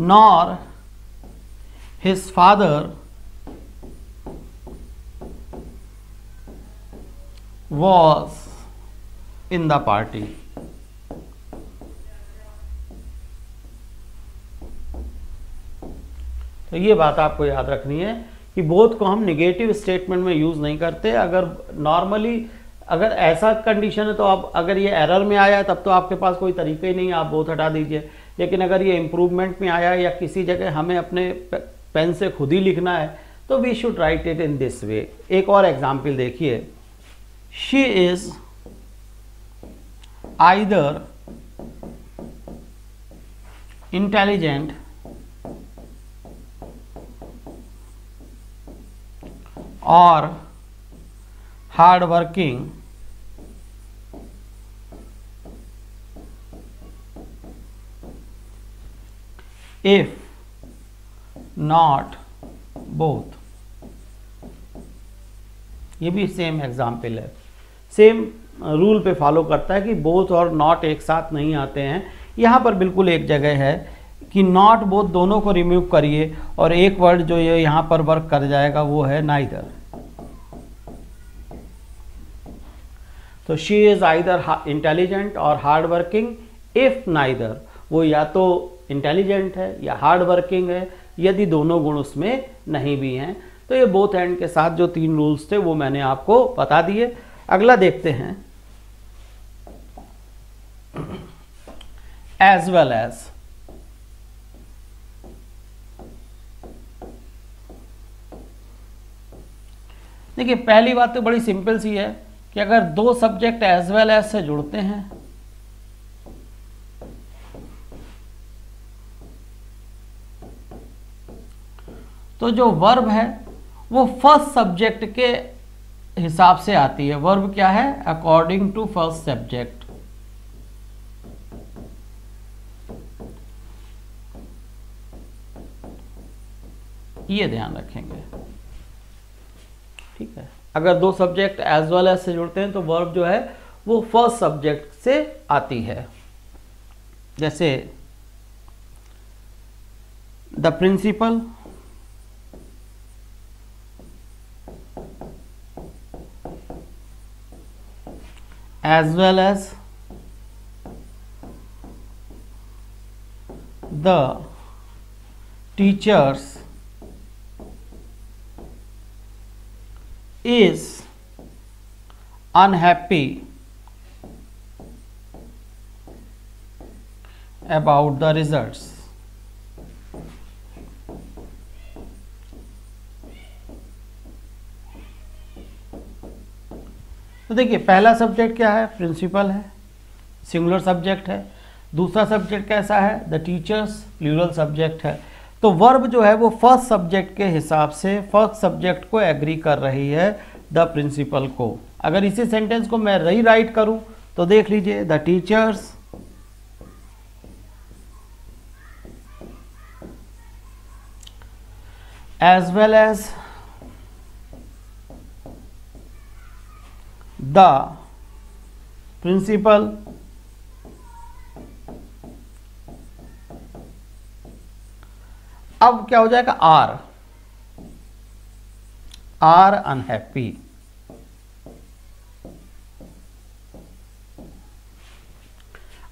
nor his father was in the party। तो ये बात आपको याद रखनी है कि बोथ को हम निगेटिव स्टेटमेंट में यूज नहीं करते। अगर नॉर्मली अगर ऐसा कंडीशन है तो आप अगर ये एरर में आया तब तो आपके पास कोई तरीका ही नहीं है, आप बोथ हटा दीजिए। लेकिन अगर ये इम्प्रूवमेंट में आया या किसी जगह हमें अपने पेन से खुद ही लिखना है तो we should write it in this way. एक और एग्जाम्पल देखिए, she is either intelligent or hard working if not both। ये भी सेम एग्जाम्पल है, सेम रूल पे फॉलो करता है कि बोथ और नॉट एक साथ नहीं आते हैं। यहाँ पर बिल्कुल एक जगह है कि नॉट बोथ दोनों को रिमूव करिए और एक वर्ड जो ये यहाँ पर वर्क कर जाएगा वो है नाइदर। तो शी इज़ आइदर इंटेलिजेंट और हार्ड वर्किंग, इफ़ नाइदर, वो या तो इंटेलिजेंट है या हार्ड वर्किंग है, यदि दोनों गुण उसमें नहीं भी हैं। तो ये बोथ एंड के साथ जो तीन रूल्स थे वो मैंने आपको बता दिए। अगला देखते हैं, एज वेल एज। देखिए पहली बात तो बड़ी सिंपल सी है कि अगर दो सब्जेक्ट एज वेल एज से जुड़ते हैं तो जो वर्ब है वो फर्स्ट सब्जेक्ट के हिसाब से आती है। वर्ब क्या है? According to first subject. ये ध्यान रखेंगे, ठीक है। अगर दो सब्जेक्ट एज वेल एज से जुड़ते हैं तो वर्ब जो है वो फर्स्ट सब्जेक्ट से आती है। जैसे the principal, as well as the teachers is unhappy about the results। तो देखिए पहला सब्जेक्ट क्या है? प्रिंसिपल है, सिंगुलर सब्जेक्ट है। दूसरा सब्जेक्ट कैसा है? द टीचर्स, प्लूरल सब्जेक्ट है। तो वर्ब जो है वो फर्स्ट सब्जेक्ट के हिसाब से फर्स्ट सब्जेक्ट को एग्री कर रही है, द प्रिंसिपल को। अगर इसी सेंटेंस को मैं री राइट करूं तो देख लीजिए, the teachers as well as the principal अब क्या हो जाएगा? Are are unhappy.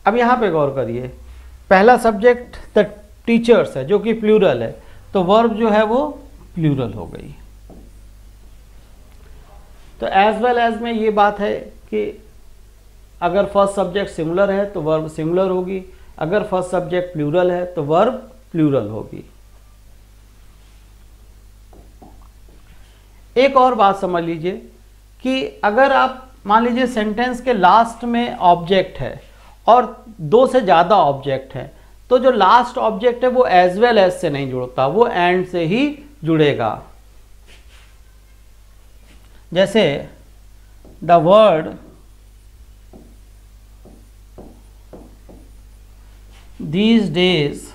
अब यहां पे गौर करिए, पहला सब्जेक्ट द टीचर्स है जो कि प्लूरल है, तो वर्ब जो है वो प्लूरल हो गई। तो एज वेल एज में ये बात है कि अगर फर्स्ट सब्जेक्ट सिंगुलर है तो वर्ब सिंगुलर होगी, अगर फर्स्ट सब्जेक्ट प्लूरल है तो वर्ब प्लूरल होगी। एक और बात समझ लीजिए कि अगर आप मान लीजिए सेंटेंस के लास्ट में ऑब्जेक्ट है और दो से ज़्यादा ऑब्जेक्ट है, तो जो लास्ट ऑब्जेक्ट है वो एज वेल एज से नहीं जुड़ता, वो एंड से ही जुड़ेगा। जैसे the word these days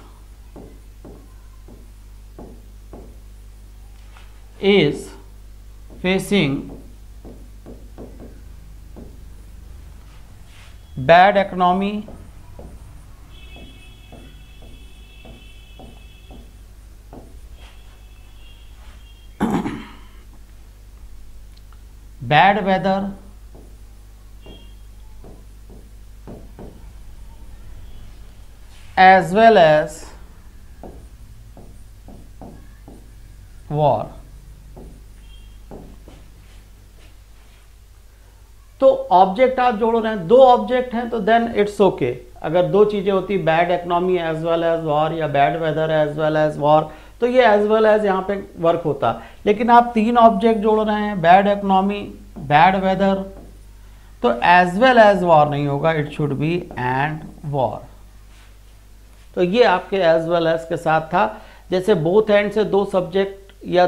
is facing bad economy, bad weather, as well as war. तो ऑब्जेक्ट आप जोड़ रहे हैं, दो ऑब्जेक्ट हैं तो देन इट्स ओके। अगर दो चीजें होती, bad economy as well as war या bad weather as well as war, तो ये एज वेल एज यहाँ पे वर्क होता। लेकिन आप तीन ऑब्जेक्ट जोड़ रहे हैं, बैड इकोनॉमी, बैड वेदर, तो एज वेल एज वॉर नहीं होगा, it should be and war. तो ये आपके एज वेल एज के साथ था। जैसे बोथ एंड से दो सब्जेक्ट या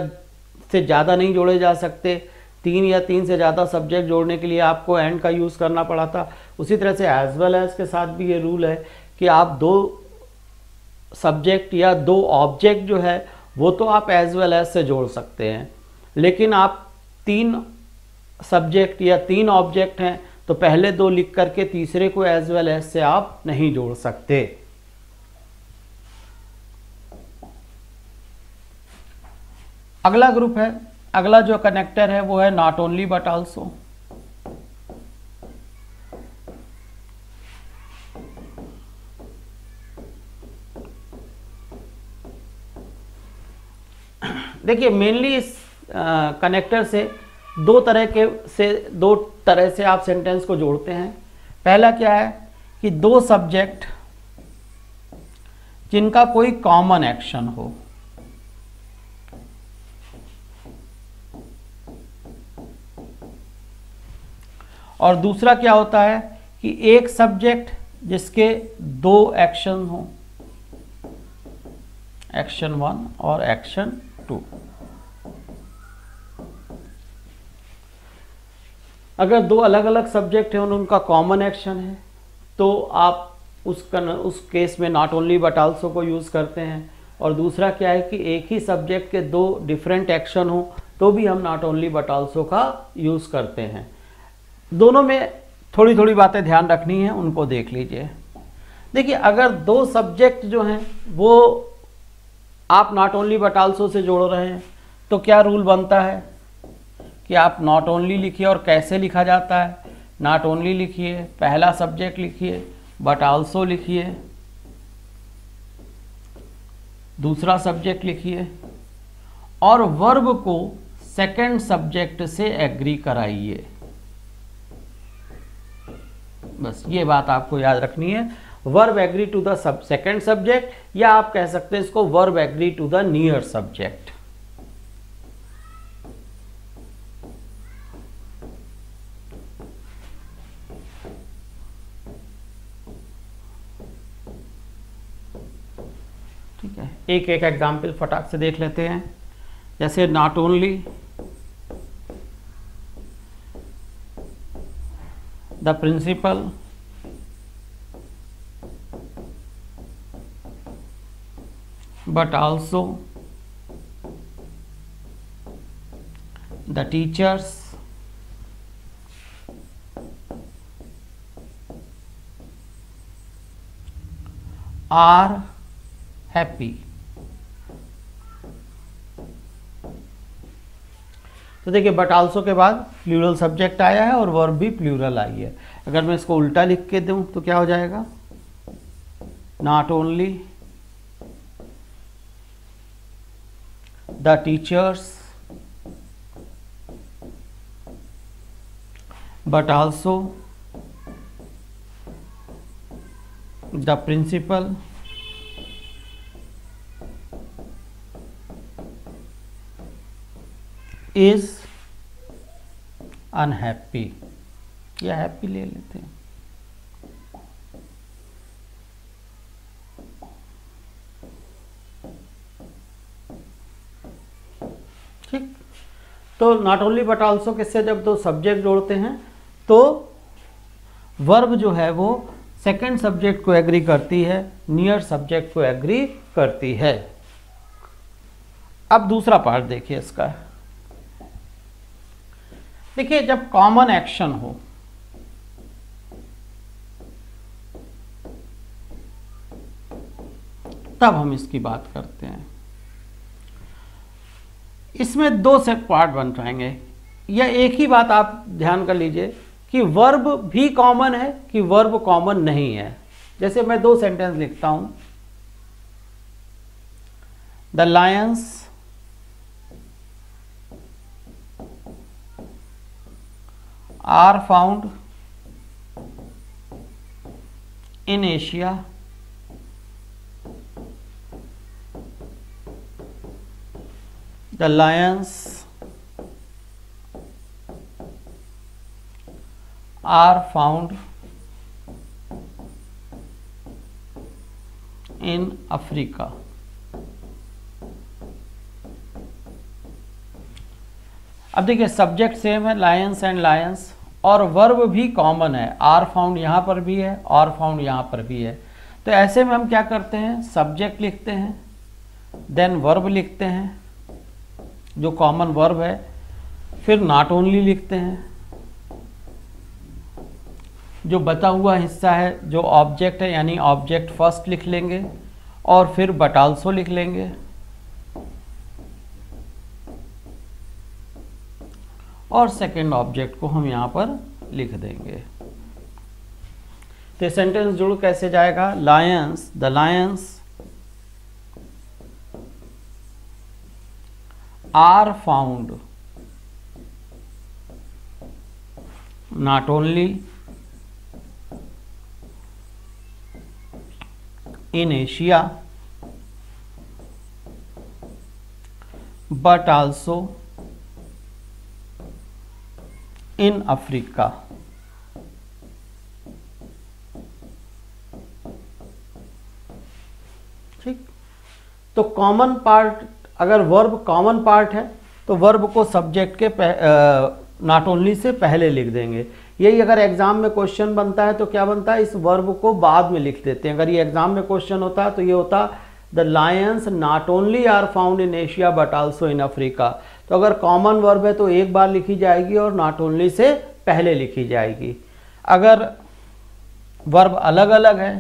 से ज़्यादा नहीं जोड़े जा सकते, तीन या तीन से ज़्यादा सब्जेक्ट जोड़ने के लिए आपको एंड का यूज़ करना पड़ा था, उसी तरह से एज वेल एज के साथ भी ये रूल है कि आप दो सब्जेक्ट या दो ऑब्जेक्ट जो है वो तो आप एज वेल एज से जोड़ सकते हैं, लेकिन आप तीन सब्जेक्ट या तीन ऑब्जेक्ट हैं तो पहले दो लिख करके तीसरे को एज वेल एज से आप नहीं जोड़ सकते। अगला ग्रुप है, अगला जो कनेक्टर है वो है नॉट ओनली बट आल्सो। देखिए मेनली इस कनेक्टर से दो तरह के से दो तरह से आप सेंटेंस को जोड़ते हैं। पहला क्या है कि दो सब्जेक्ट जिनका कोई कॉमन एक्शन हो, और दूसरा क्या होता है कि एक सब्जेक्ट जिसके दो एक्शन हो, एक्शन वन और एक्शन टू। अगर दो अलग अलग सब्जेक्ट हैं और उनका कॉमन एक्शन है तो आप उसका उस केस में नॉट ओनली बट आल्सो को यूज़ करते हैं। और दूसरा क्या है कि एक ही सब्जेक्ट के दो डिफरेंट एक्शन हो तो भी हम नॉट ओनली बट आल्सो का यूज़ करते हैं। दोनों में थोड़ी थोड़ी बातें ध्यान रखनी है, उनको देख लीजिए। देखिए अगर दो सब्जेक्ट जो हैं वो आप not only but also say जोड़ रहे हैं तो क्या रूल बनता है कि आप नॉट ओनली लिखिए। और कैसे लिखा जाता है? नॉट ओनली लिखिए, पहला सब्जेक्ट लिखिए, बट आल्सो लिखिए, दूसरा सब्जेक्ट लिखिए, और वर्ब को सेकंड सब्जेक्ट से एग्री कराइए। बस ये बात आपको याद रखनी है। Verb agree to the sub second subject, या आप कह सकते हैं इसको verb agree to the near subject. ठीक है, एक एक एग्जाम्पल फटाक से देख लेते हैं। जैसे not only the principal but also the teachers are happy. तो देखिए बट आल्सो के बाद प्लूरल सब्जेक्ट आया है और वर्ब भी प्लूरल आई है। अगर मैं इसको उल्टा लिख के दूं तो क्या हो जाएगा? Not only the teachers but also the principal is unhappy, या हैप्पी ले लेते हैं। ठीक, तो नॉट ओनली बट आल्सो किससे जब दो सब्जेक्ट जोड़ते हैं तो वर्ब जो है वो सेकंड सब्जेक्ट को एग्री करती है, नियर सब्जेक्ट को एग्री करती है। अब दूसरा पार्ट देखिए इसका। देखिए जब कॉमन एक्शन हो, तब हम इसकी बात करते हैं। इसमें दो से पार्ट बन पाएंगे, या एक ही बात आप ध्यान कर लीजिए कि वर्ब भी कॉमन है कि वर्ब कॉमन नहीं है। जैसे मैं दो सेंटेंस लिखता हूं, the lions are found in Asia, the lions are found in Africa. अब देखिए सब्जेक्ट सेम है, लायंस एंड लायंस, और वर्ब भी कॉमन है, आर फाउंड यहाँ पर भी है, आर फाउंड यहाँ पर भी है। तो ऐसे में हम क्या करते हैं? सब्जेक्ट लिखते हैं, देन वर्ब लिखते हैं जो कॉमन वर्ब है, फिर नॉट ओनली लिखते हैं, जो बचा हुआ हिस्सा है जो ऑब्जेक्ट है यानी ऑब्जेक्ट फर्स्ट लिख लेंगे, और फिर बट आल्सो लिख लेंगे, और सेकेंड ऑब्जेक्ट को हम यहाँ पर लिख देंगे। तो सेंटेंस जुड़ कैसे जाएगा? Lions, the lions are found not only in Asia but also in Africa ठीक। तो कॉमन पार्ट, अगर वर्ब कॉमन पार्ट है तो वर्ब को सब्जेक्ट के नॉट ओनली से पहले लिख देंगे। यही अगर एग्जाम में क्वेश्चन बनता है तो क्या बनता है, इस वर्ब को बाद में लिख देते हैं। अगर ये एग्जाम में क्वेश्चन होता है तो ये होता the lions not only are found in Asia but also in Africa. तो अगर कॉमन वर्ब है तो एक बार लिखी जाएगी और नॉट ओनली से पहले लिखी जाएगी। अगर वर्ब अलग अलग है,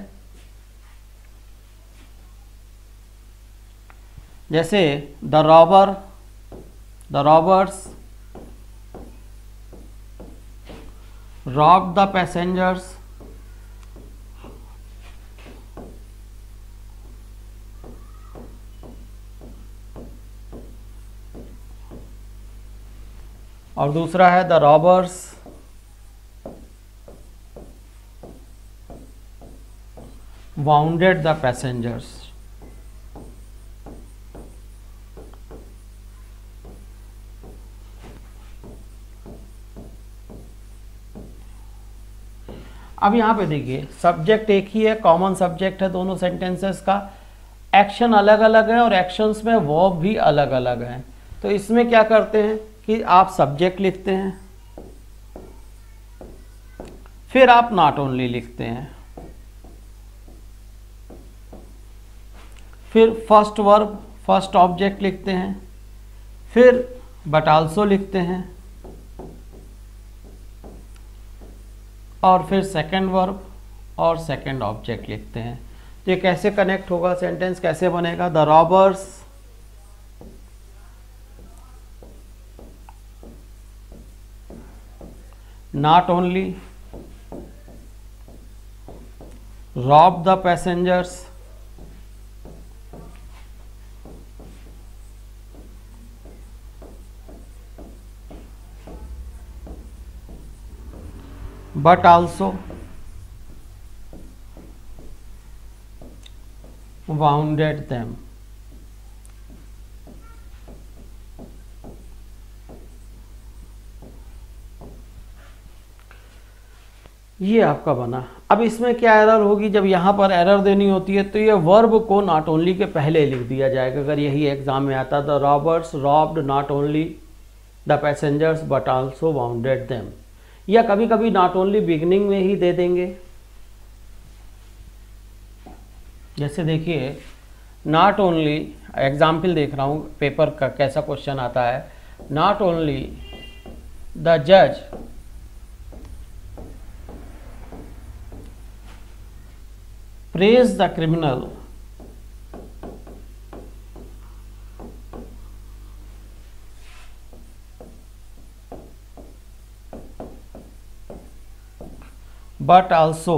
जैसे the robber, the robbers rob the passengers, और दूसरा है the robbers wounded the passengers. अब यहाँ पे देखिए सब्जेक्ट एक ही है, कॉमन सब्जेक्ट है दोनों सेंटेंसेस का, एक्शन अलग अलग है और एक्शंस में वर्ब भी अलग अलग है। तो इसमें क्या करते हैं कि आप सब्जेक्ट लिखते हैं, फिर आप नॉट ओनली लिखते हैं, फिर फर्स्ट वर्ब फर्स्ट ऑब्जेक्ट लिखते हैं, फिर बट आल्सो लिखते हैं, और फिर सेकंड वर्ब और सेकंड ऑब्जेक्ट लिखते हैं। तो ये कैसे कनेक्ट होगा, सेंटेंस कैसे बनेगा, the robbers not only rob the passengers, but also wounded them. ये आपका बना। अब इसमें क्या एरर होगी, जब यहाँ पर एरर देनी होती है तो ये वर्ब को नॉट ओनली के पहले लिख दिया जाएगा। अगर यही एग्जाम में आता the robbers robbed not only the passengers but also wounded them, या कभी कभी नॉट ओनली बिगिनिंग में ही दे देंगे। जैसे देखिए नॉट ओनली, एग्जाम्पल देख रहा हूँ पेपर का कैसा क्वेश्चन आता है, नॉट ओनली द जज praise the criminal but also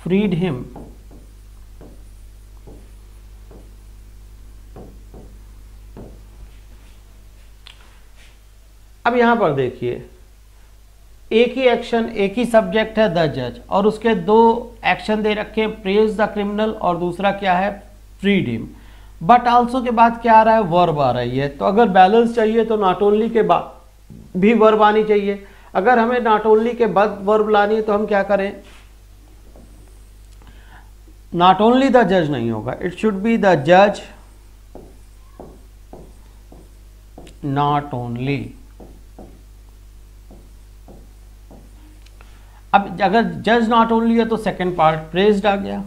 freed him अब यहां पर देखिए एक ही एक्शन एक ही सब्जेक्ट है द जज, और उसके दो एक्शन दे रखे हैं, प्रेज द क्रिमिनल और दूसरा क्या है फ्रीड हिम। बट आल्सो के बाद क्या आ रहा है, वर्ब आ रही है। तो अगर बैलेंस चाहिए तो नॉट ओनली के बाद भी वर्ब आनी चाहिए। अगर हमें नॉट ओनली के बाद वर्ब लानी है तो हम क्या करें, नॉट ओनली द जज नहीं होगा, इट शुड बी द जज नॉट ओनली। अब अगर जज नॉट ओनली है तो सेकंड पार्ट प्रेज्ड आ गया,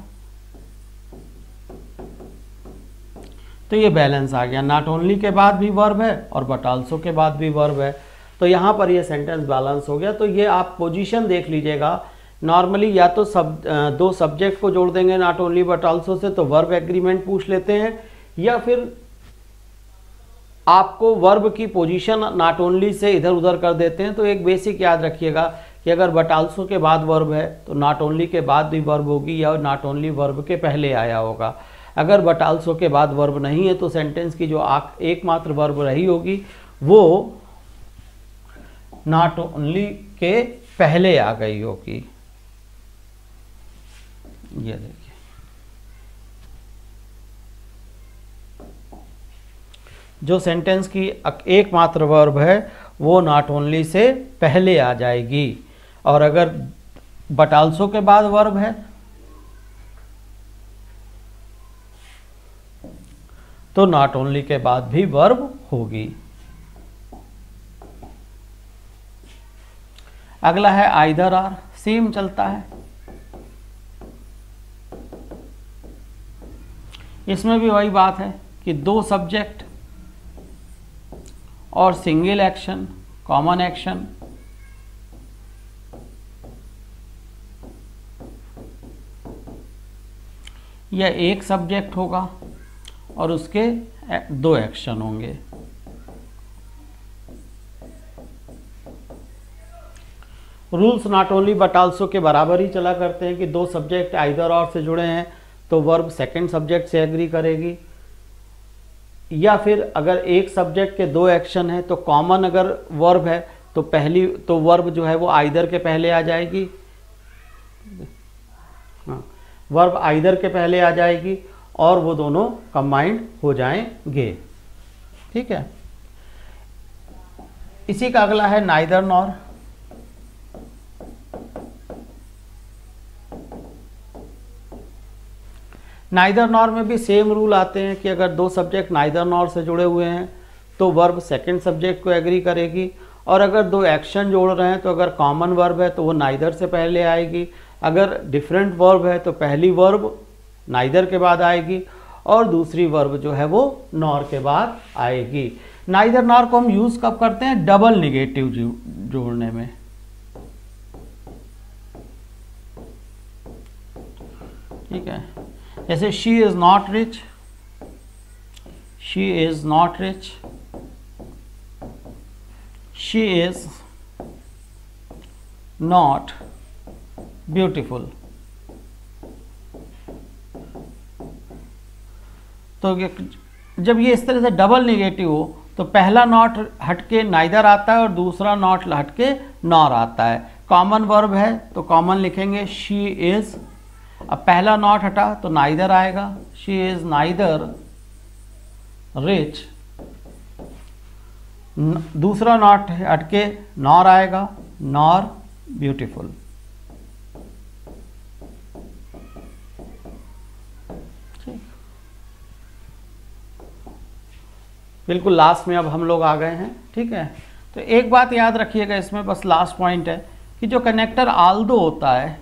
तो ये बैलेंस आ गया, नॉट ओनली के बाद भी वर्ब है और बट आल्सो के बाद भी वर्ब है। तो यहाँ पर ये सेंटेंस बैलेंस हो गया। तो ये आप पोजीशन देख लीजिएगा, नॉर्मली या तो सब दो सब्जेक्ट को जोड़ देंगे not only but also say तो वर्ब एग्रीमेंट पूछ लेते हैं, या फिर आपको वर्ब की पोजीशन नॉट ओनली से इधर उधर कर देते हैं। तो एक बेसिक याद रखिएगा कि अगर बट आल्सो के बाद वर्ब है तो नॉट ओनली के बाद भी वर्ब होगी या नॉट ओनली वर्ब के पहले आया होगा। अगर बट आल्सो के बाद वर्ब नहीं है तो सेंटेंस की जो एकमात्र वर्ब रही होगी वो नॉट ओनली के पहले आ गई होगी। ये देखिए, जो सेंटेंस की एकमात्र वर्ब है वो नॉट ओनली से पहले आ जाएगी, और अगर बट आल्सो के बाद वर्ब है तो नॉट ओनली के बाद भी वर्ब होगी। अगला है आइदर आर, सेम चलता है। इसमें भी वही बात है कि दो सब्जेक्ट और सिंगल एक्शन, कॉमन एक्शन, यह एक सब्जेक्ट होगा और उसके दो एक्शन होंगे। Rules not only but also के बराबर ही चला करते हैं कि दो सब्जेक्ट आइदर और से जुड़े हैं तो वर्ब सेकंड सब्जेक्ट से एग्री करेगी, या फिर अगर एक सब्जेक्ट के दो एक्शन है तो कॉमन अगर वर्ब है तो पहली तो वर्ब जो है वो आइदर के पहले आ जाएगी, हाँ वर्ब आइदर के पहले आ जाएगी और वो दोनों कंबाइंड हो जाएंगे। ठीक है, इसी का अगला है नाइदर नॉर। नाइदर नॉर में भी सेम रूल आते हैं कि अगर दो सब्जेक्ट नाइदर नॉर से जुड़े हुए हैं तो वर्ब सेकंड सब्जेक्ट को एग्री करेगी, और अगर दो एक्शन जोड़ रहे हैं तो अगर कॉमन वर्ब है तो वो नाइदर से पहले आएगी, अगर डिफरेंट वर्ब है तो पहली वर्ब नाइदर के बाद आएगी और दूसरी वर्ब जो है वो नॉर के बाद आएगी। नाइदर नॉर को हम यूज़ कब करते हैं? डबल निगेटिव जोड़ने में। ठीक है, जैसे she is not rich, she is not rich, she is not beautiful. तो जब ये इस तरह से डबल नेगेटिव हो तो पहला नॉट हटके नाइदर आता है और दूसरा नॉट हटके नॉर आता है। कॉमन वर्ब है तो कॉमन लिखेंगे शी इज, अब पहला नॉट हटा तो नाइदर आएगा, शी इज नाइदर रिच, दूसरा नॉट हटके नॉर आएगा, नॉर ब्यूटीफुल। बिल्कुल लास्ट में अब हम लोग आ गए हैं। ठीक है, तो एक बात याद रखिएगा, इसमें बस लास्ट पॉइंट है कि जो कनेक्टर आल्दो होता है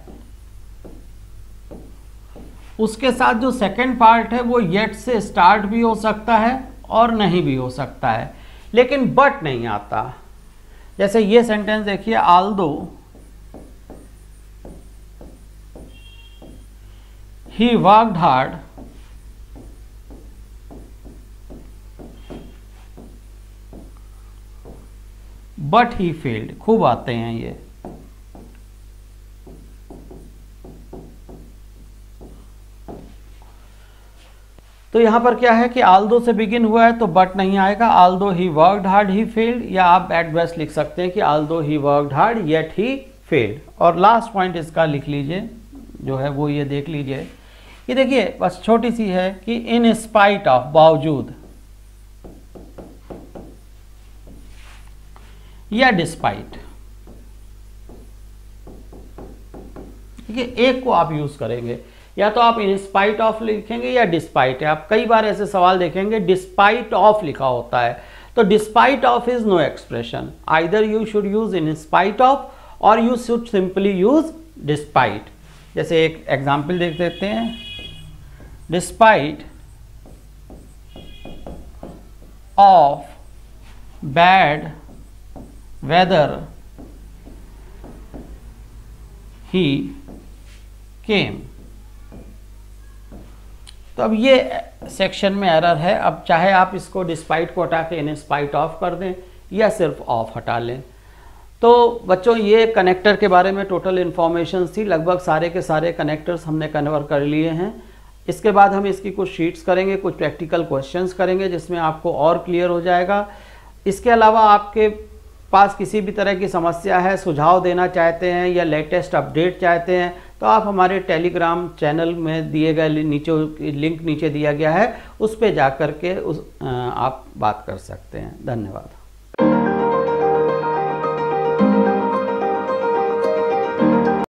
उसके साथ जो सेकंड पार्ट है वो येट से स्टार्ट भी हो सकता है और नहीं भी हो सकता है, लेकिन बट नहीं आता। जैसे ये सेंटेंस देखिए, although he worked hard, but he failed. खूब आते हैं ये। तो यहां पर क्या है कि आल्दो से बिगिन हुआ है तो बट नहीं आएगा, although he worked hard he failed, या आप एट बेस्ट लिख सकते हैं कि although he worked hard yet he failed. और लास्ट पॉइंट इसका लिख लीजिए, जो है वो ये देख लीजिए, ये देखिए बस छोटी सी है कि इन स्पाइट ऑफ, बावजूद, या डिस्पाइट। ये एक को आप यूज करेंगे, या तो आप इन स्पाइट ऑफ लिखेंगे या डिस्पाइट है। आप कई बार ऐसे सवाल देखेंगे डिस्पाइट ऑफ लिखा होता है, तो despite of is no expression, either you should use in spite of और you should simply use despite. जैसे एक एग्जाम्पल देख देते हैं, despite of bad Whether he came। तो अब ये सेक्शन में एरर है। अब चाहे आप इसको डिस्पाइट को हटा के इन स्पाइट ऑफ कर दें या सिर्फ ऑफ हटा लें। तो बच्चों ये कनेक्टर के बारे में टोटल इन्फॉर्मेशन थी। लगभग सारे के सारे कनेक्टर्स हमने कन्वर्ट कर लिए हैं। इसके बाद हम इसकी कुछ शीट्स करेंगे, कुछ प्रैक्टिकल क्वेश्चंस करेंगे जिसमें आपको और क्लियर हो जाएगा। इसके अलावा आपके पास किसी भी तरह की समस्या है, सुझाव देना चाहते हैं या लेटेस्ट अपडेट चाहते हैं तो आप हमारे टेलीग्राम चैनल में दिए गए नीचे लिंक नीचे दिया गया है उस पर जा कर के उस, आप बात कर सकते हैं। धन्यवाद।